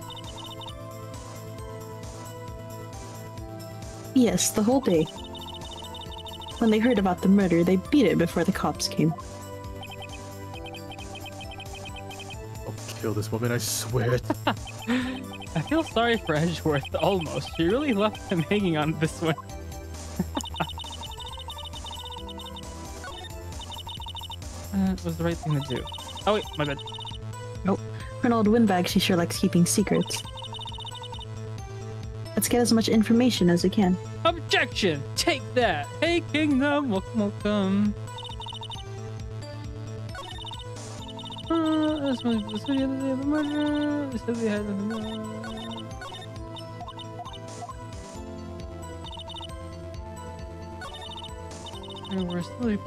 Yes, the whole day. When they heard about the murder, they beat it before the cops came. I'll kill this woman, I swear it. I feel sorry for Edgeworth, almost. She really left him hanging on this one. That was the right thing to do. Oh wait, my bad. Nope. Oh, for an old windbag, she sure likes keeping secrets. Let's get as much information as we can. Objection! Take that! Hey, Kingdom! Welcome, welcome. Uh, this was the studio that they had the murder. This was the head of the murder. And we're asleep.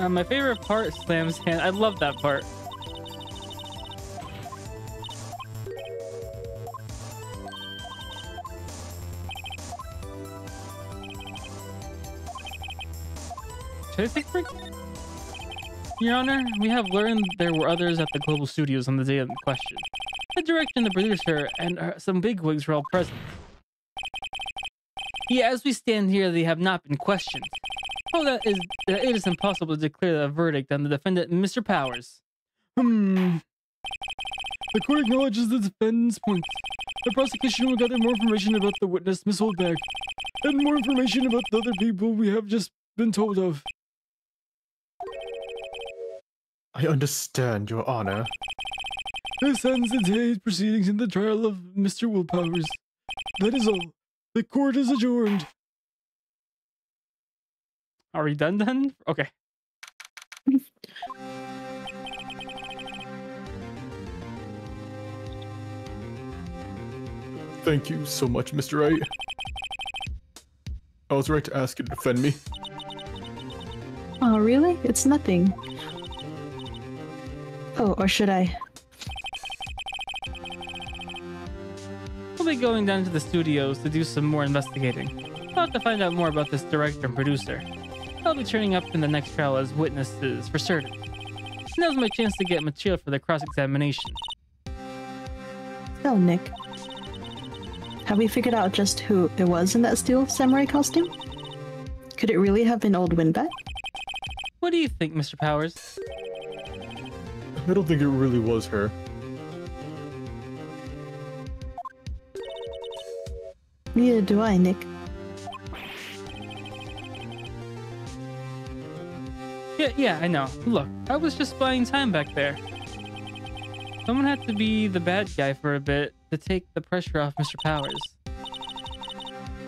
Uh, my favorite part, Slam's hand. I love that part. Should I take a break? Your Honor, we have learned there were others at the Global Studios on the day of the question. The director and the producer and uh, some bigwigs were all present. Yeah, as we stand here, they have not been questioned. Oh, that is, uh, it is impossible to declare a verdict on the defendant, Mister Powers. Hmm. The court acknowledges the defendant's points. The prosecution will gather more information about the witness, Miss Oldbag, and more information about the other people we have just been told of. I understand, Your Honor. This ends the day's proceedings in the trial of Mister Will Powers. That is all. The court is adjourned. Are we done then? Okay. Thank you so much, Mister Wright. I was right to ask you to defend me. Oh, really? It's nothing. Oh, or should I? We'll be going down to the studios to do some more investigating. I'll have to find out more about this director and producer. I'll be turning up in the next trial as witnesses for certain. Now's my chance to get material for the cross-examination. So, Nick, have we figured out just who it was in that Steel Samurai costume? Could it really have been Old Windback? What do you think, Mister Powers? I don't think it really was her. Neither do I, Nick. Yeah, yeah, I know. Look, I was just buying time back there. Someone had to be the bad guy for a bit to take the pressure off Mister Powers.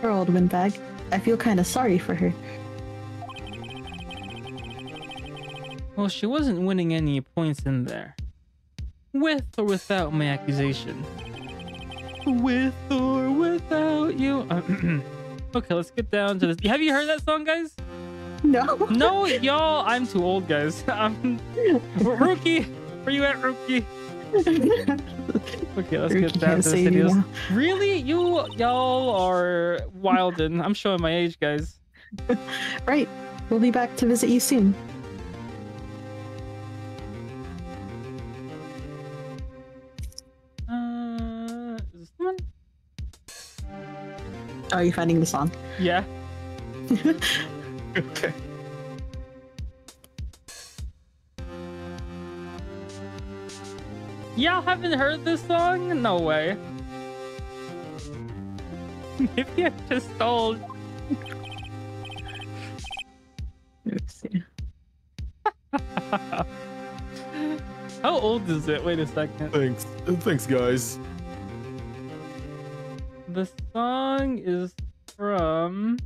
Poor Old Windbag. I feel kind of sorry for her. Well, she wasn't winning any points in there. With or without my accusation. With or without you. Okay, let's get down to this. Have you heard that song, guys? No. No, y'all, I'm too old, guys. I'm Rookie. Where you at, Rookie? Okay, let's Rookie get down to the studios. You really? You y'all are wildin'. I'm showing my age, guys. Right. We'll be back to visit you soon. Uh is this the one? Are you finding the song? Yeah. Okay. Y'all haven't heard this song? No way. Maybe I just stole. Let's see. How old is it? Wait a second. Thanks. Thanks, guys. The song is from...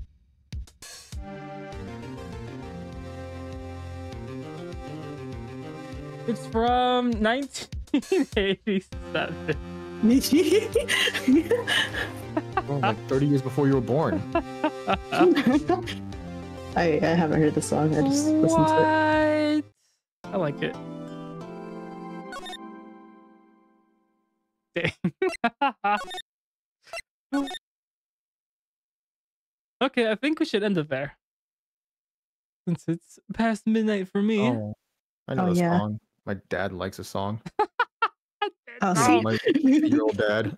It's from nineteen eighty-seven. Oh, like thirty years before you were born. I, I haven't heard the song. I just what? listened to it. I like it. Dang. Okay, I think we should end it there. Since it's past midnight for me. Oh, I know oh, the yeah. song. My dad likes a song. Oh, see? My eight-year-old dad.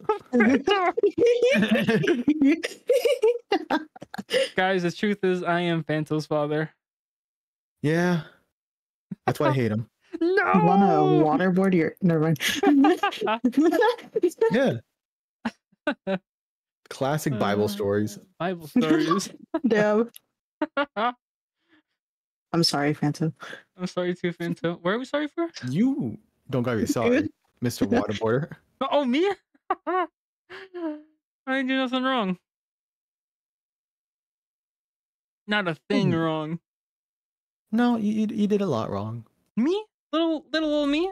Guys, the truth is I am Phanto's father. Yeah. That's why I hate him. No! You wanna waterboard your... Never mind. Yeah. Classic Bible uh, stories. Bible stories. Damn. I'm sorry, Phantom. I'm sorry too, Phantom. Where are we sorry for? You don't gotta be sorry, Mister Waterboarder. Oh, me? I didn't do nothing wrong. Not a thing mm. wrong. No, you you did a lot wrong. Me? Little little old me?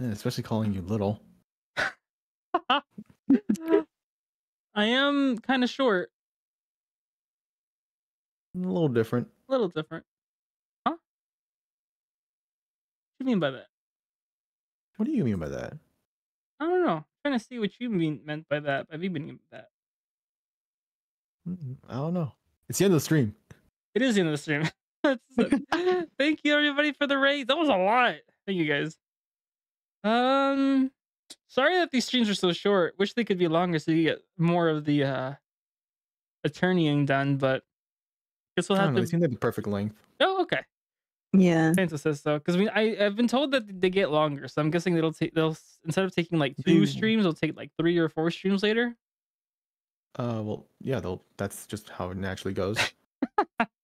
Yeah, especially calling you little. I am kind of short. A little different. A little different. Huh? What do you mean by that? What do you mean by that? I don't know. I'm trying to see what you mean meant by that. By me meaning that. I don't know. It's the end of the stream. It is the end of the stream. Thank you everybody for the raid. That was a lot. Thank you guys. Um, sorry that these streams are so short. Wish they could be longer so you get more of the uh, attorneying done, but I guess we'll have I don't know, to. They seem to be perfect length. Oh, okay. Yeah. Santa says so because we I I've been told that they get longer, so I'm guessing they'll take they'll instead of taking like two Ooh. streams, they'll take like three or four streams later. Uh, well, yeah, they'll. That's just how it naturally goes.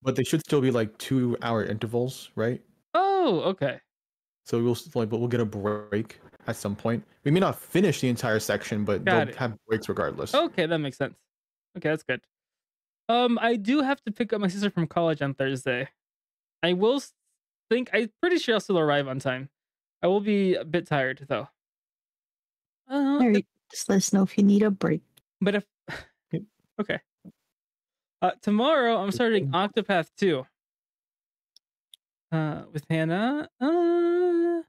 But they should still be like two hour intervals, right? Oh, okay. So we'll like, but we'll get a break at some point. We may not finish the entire section, but Got they'll it. have breaks regardless. Okay, that makes sense. Okay, that's good. Um, I do have to pick up my sister from college on Thursday. I will think I'm pretty sure I'll still arrive on time. I will be a bit tired though. Uh, there you, just let us know if you need a break. But if okay. Uh, tomorrow, I'm starting Octopath two uh, with Hannah. Uh,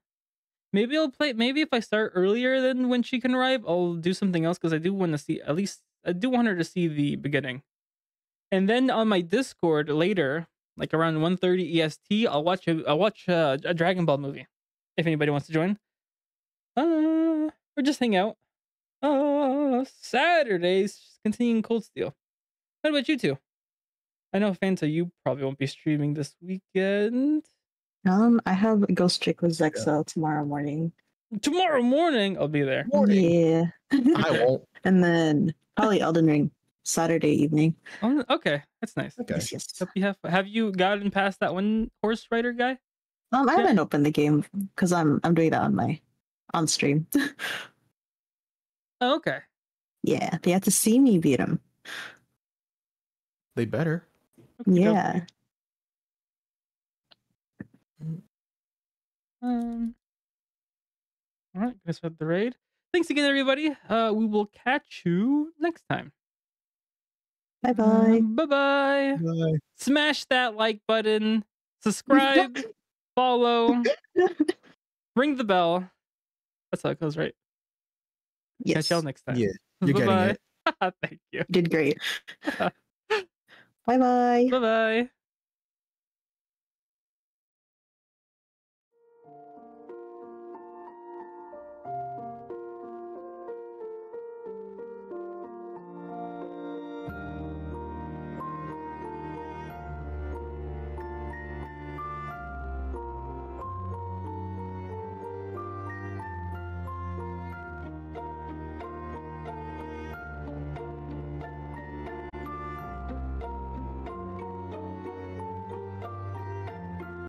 maybe I'll play. Maybe if I start earlier than when she can arrive, I'll do something else because I do want to see at least I do want her to see the beginning. And then on my Discord later, like around one thirty E S T, I'll watch a I'll watch a, a Dragon Ball movie. If anybody wants to join, uh, or just hang out. Uh, Saturdays, continuing Cold Steel. What about you two? I know, Fanta, you probably won't be streaming this weekend. Um, I have Ghost Trick with Zexel yeah. tomorrow morning. Tomorrow morning? I'll be there. Morning. Yeah. I won't. And then probably Elden Ring Saturday evening. Oh, okay, that's nice. Okay. Yes, yes. Hope you have, have you gotten past that one horse rider guy? Um, I yeah. haven't opened the game because I'm I'm doing that on my on stream. Oh, okay. Yeah, they have to see me beat him. They better. Yeah. Um. All right, guys, for the raid. Thanks again, everybody. Uh, we will catch you next time. Bye bye. Um, bye bye. Bye. Smash that like button. Subscribe. Follow. Ring the bell. That's how it goes, right? Yes. Catch y'all next time. Yeah. You're bye -bye. Getting it. Thank you. You did great. Bye-bye. Bye-bye.